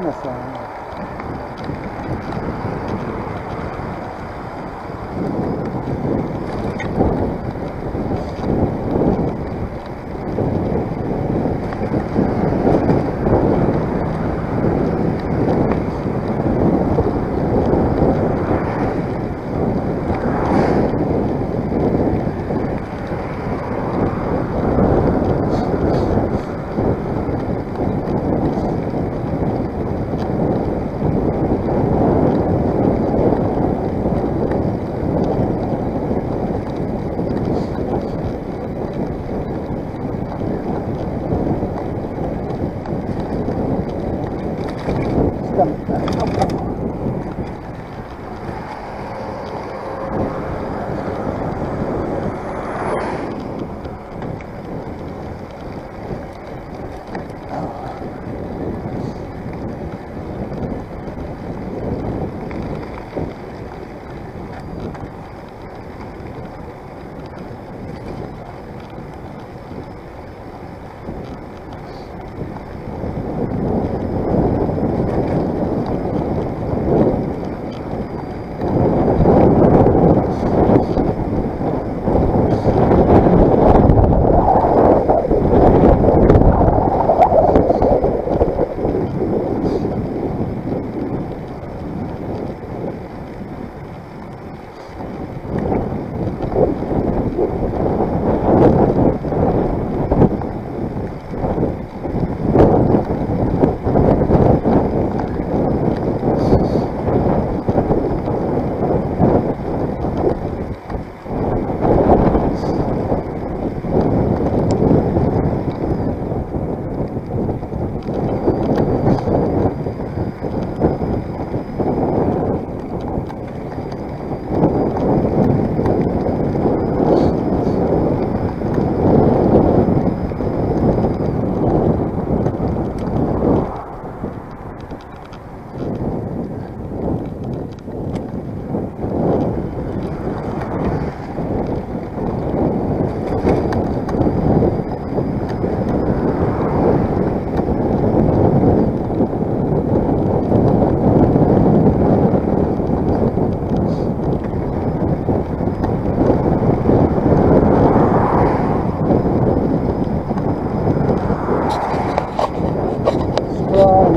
bacana essa água.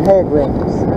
Headwinds. Still.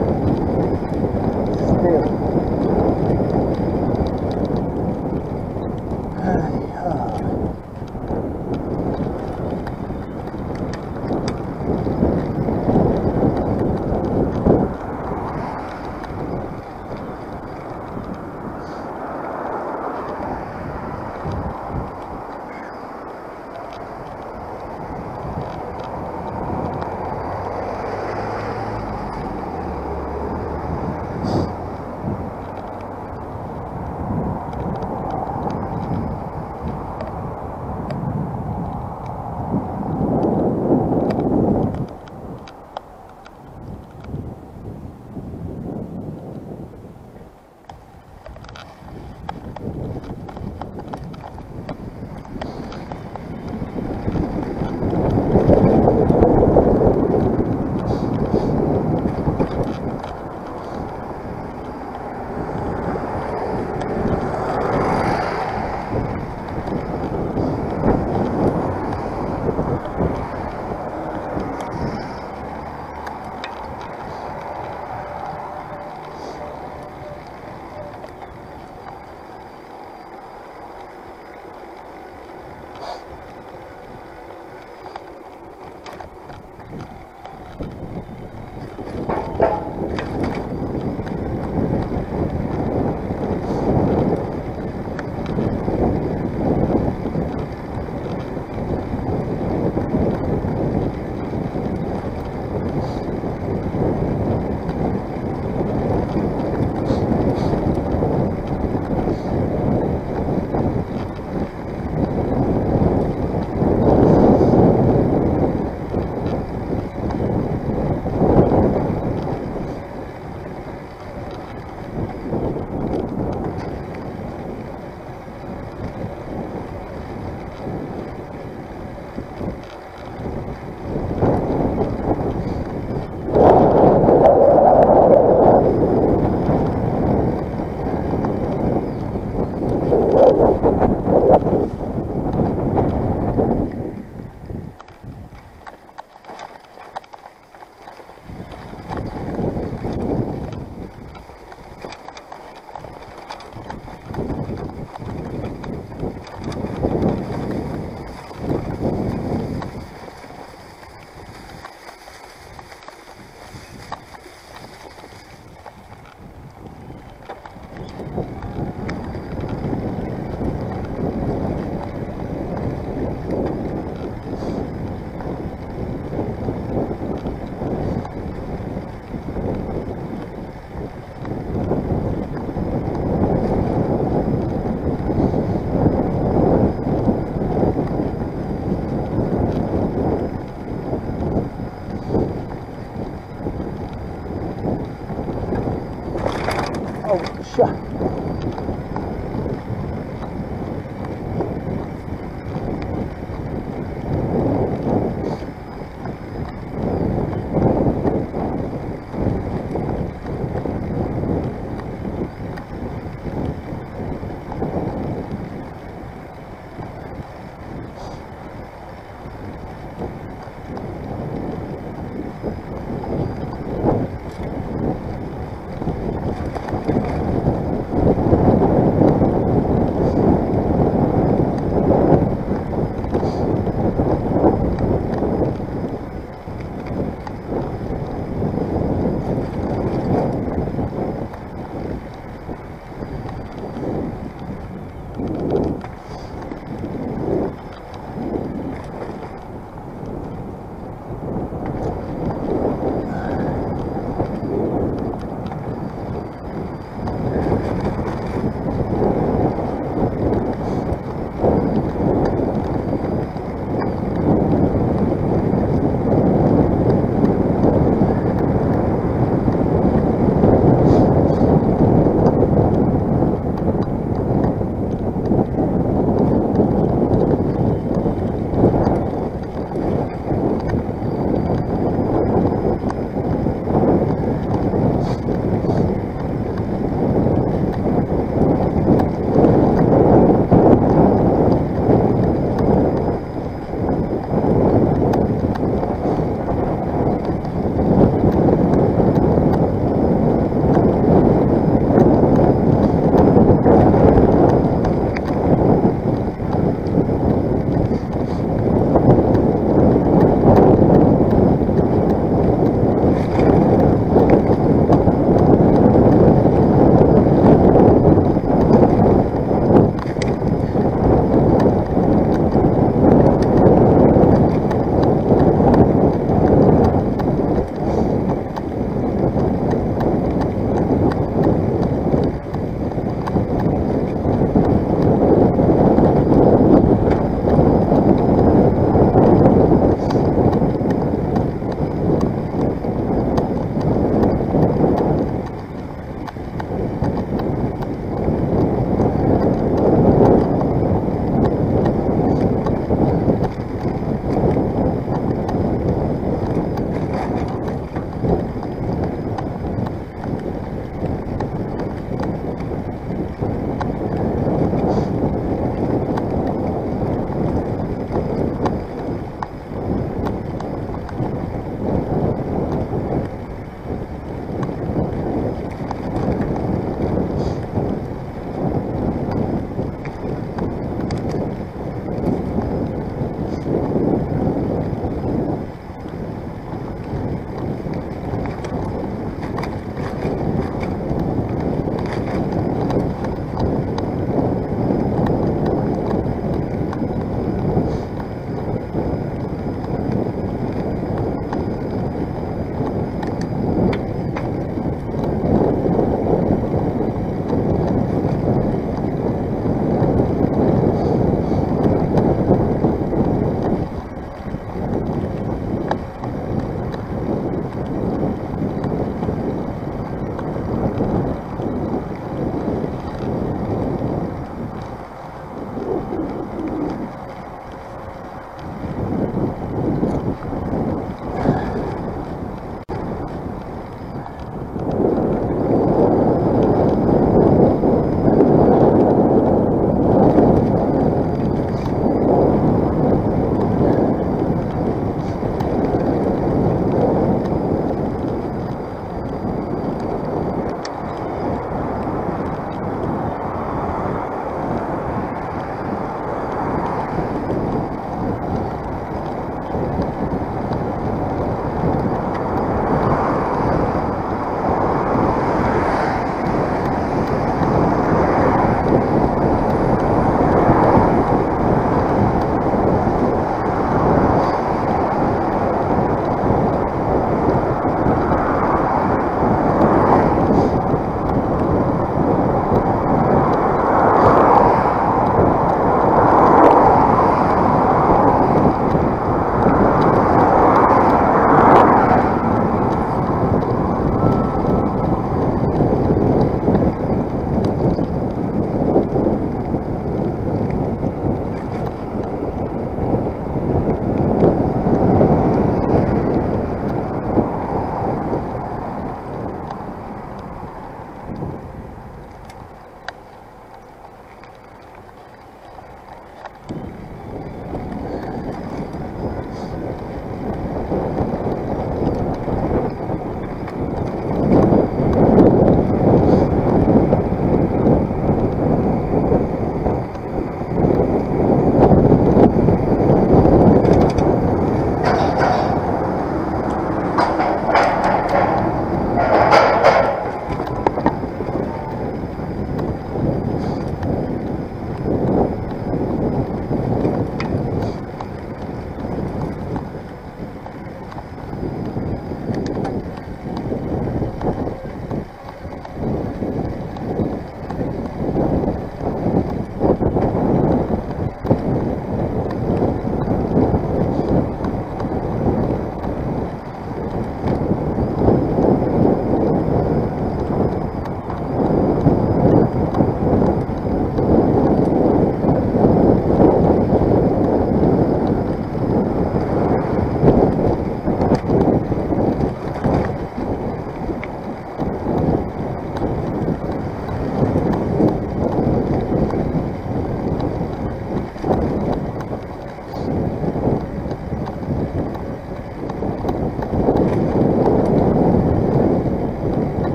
Oh, shit.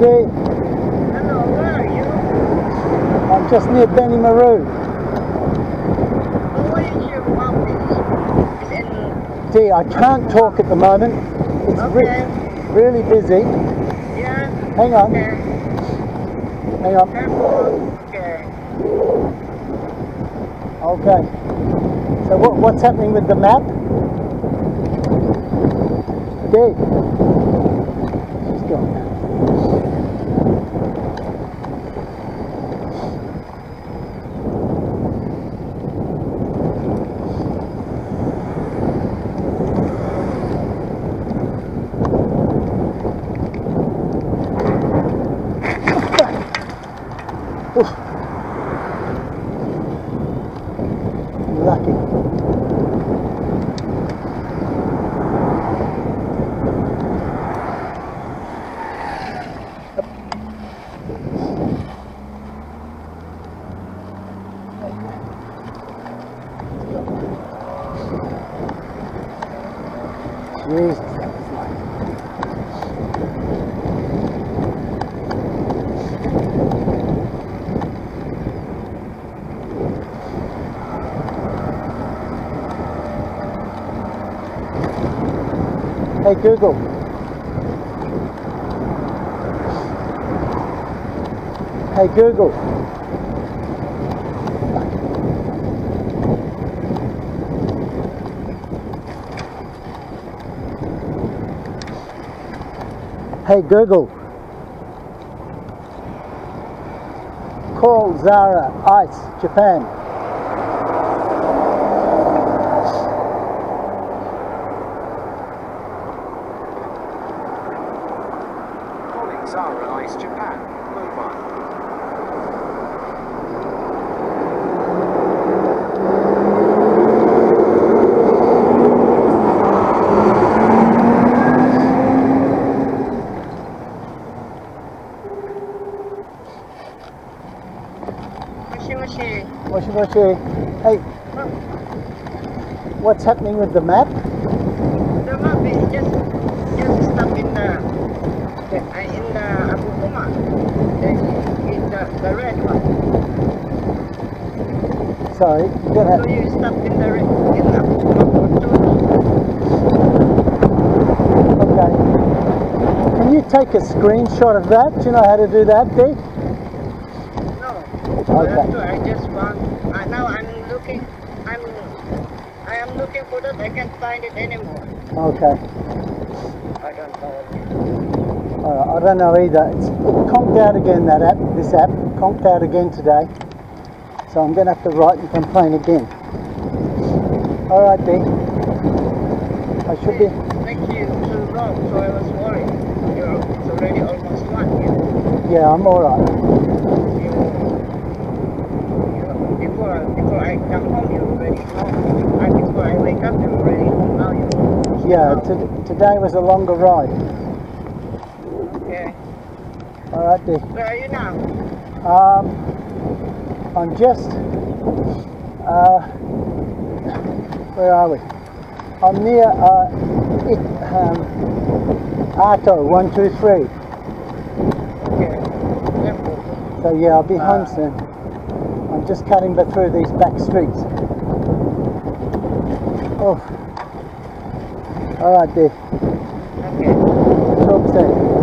Sergey. Hello, where are you? I'm just near Benny Maru. Well, what is your office? Is it... Gee, I can't talk at the moment. It's okay. re really busy. Yeah. Hang on. Okay. Hang on. Okay. Okay. So what, what's happening with the map? Gee. Hey Google. Hey Google. Hey Google. Call Zara Ice Japan. Hey, what's happening with the map? The map is just, just stuck in the, the in the Abu Huma. In the, the red one. Sorry, you don't have... So you stuck in the red, in the Abu Huma. Okay. Can you take a screenshot of that? Do you know how to do that, Dick? No. Okay. I just want... Now I'm looking, I'm, I am looking for that, I can't find it anymore. Okay. I don't know. All right, I don't know either. It's conked out again, that app, this app, conked out again today. So I'm going to have to write and complain again. All right, Dick. I should be... Thank you so long, so I was worried. You're, it's already almost one here. Yeah, I'm all right. I come home, you're already home. I think before I wake up, you're already home. Now you're home. Yeah, today was a longer ride. Okay. Alright, Dick. Where are you now? Um, I'm just... Uh, where are we? I'm near uh, it, um, Ato, one two three. Okay. Yeah. So yeah, I'll be uh, home soon. Just cutting but through these back streets. Oh. Alright, Dick. Okay. Talk soon.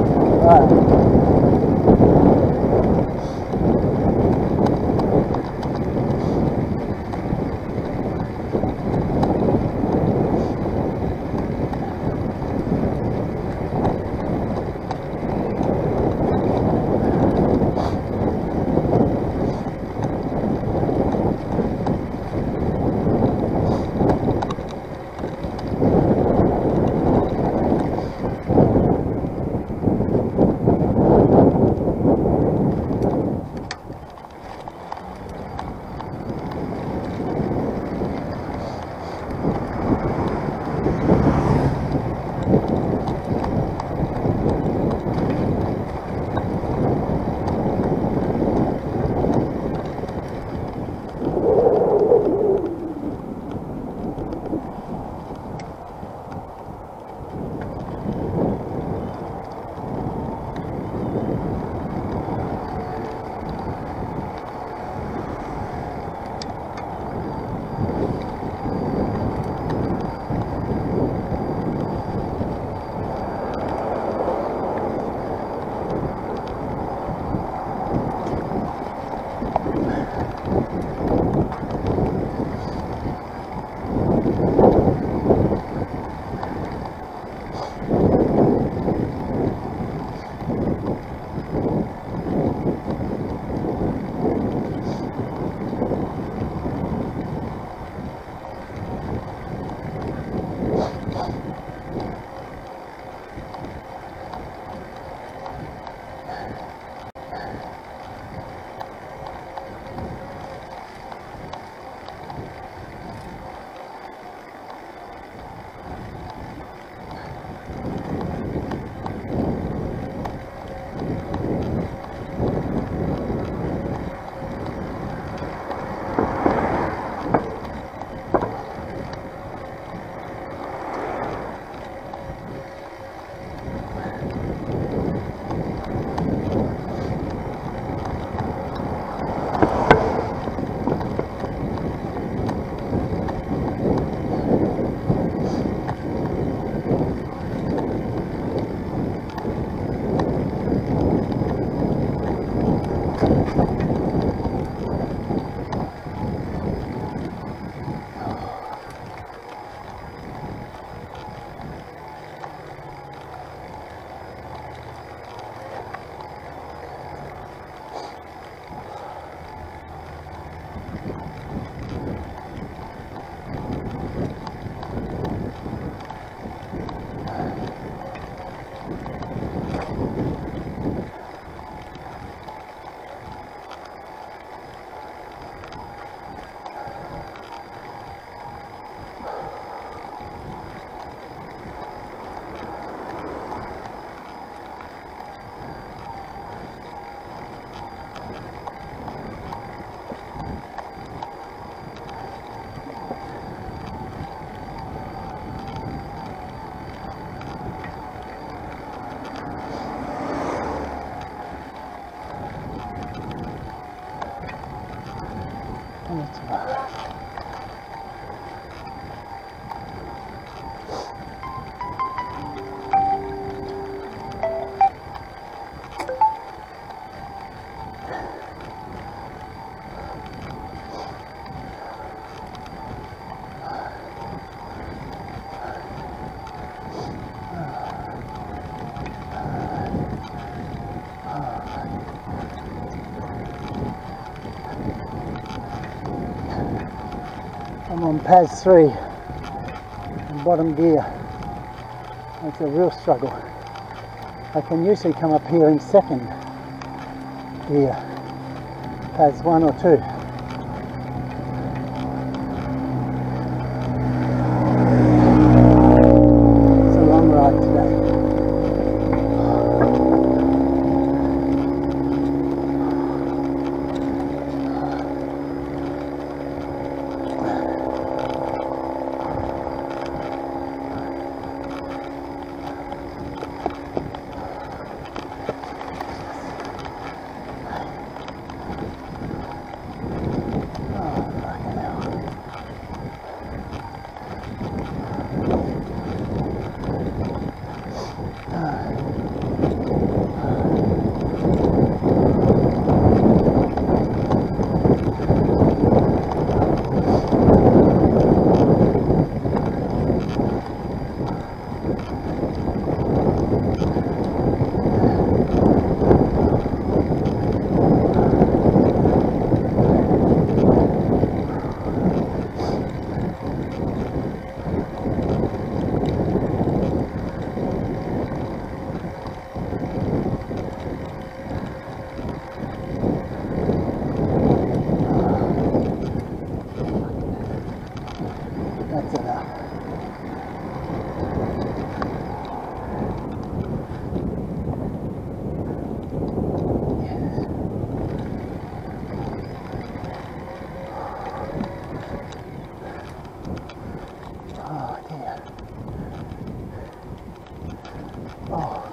On P A S three in bottom gear. It's a real struggle. I can usually come up here in second gear, P A S one or two. It's a long ride today. Oh dear. Oh.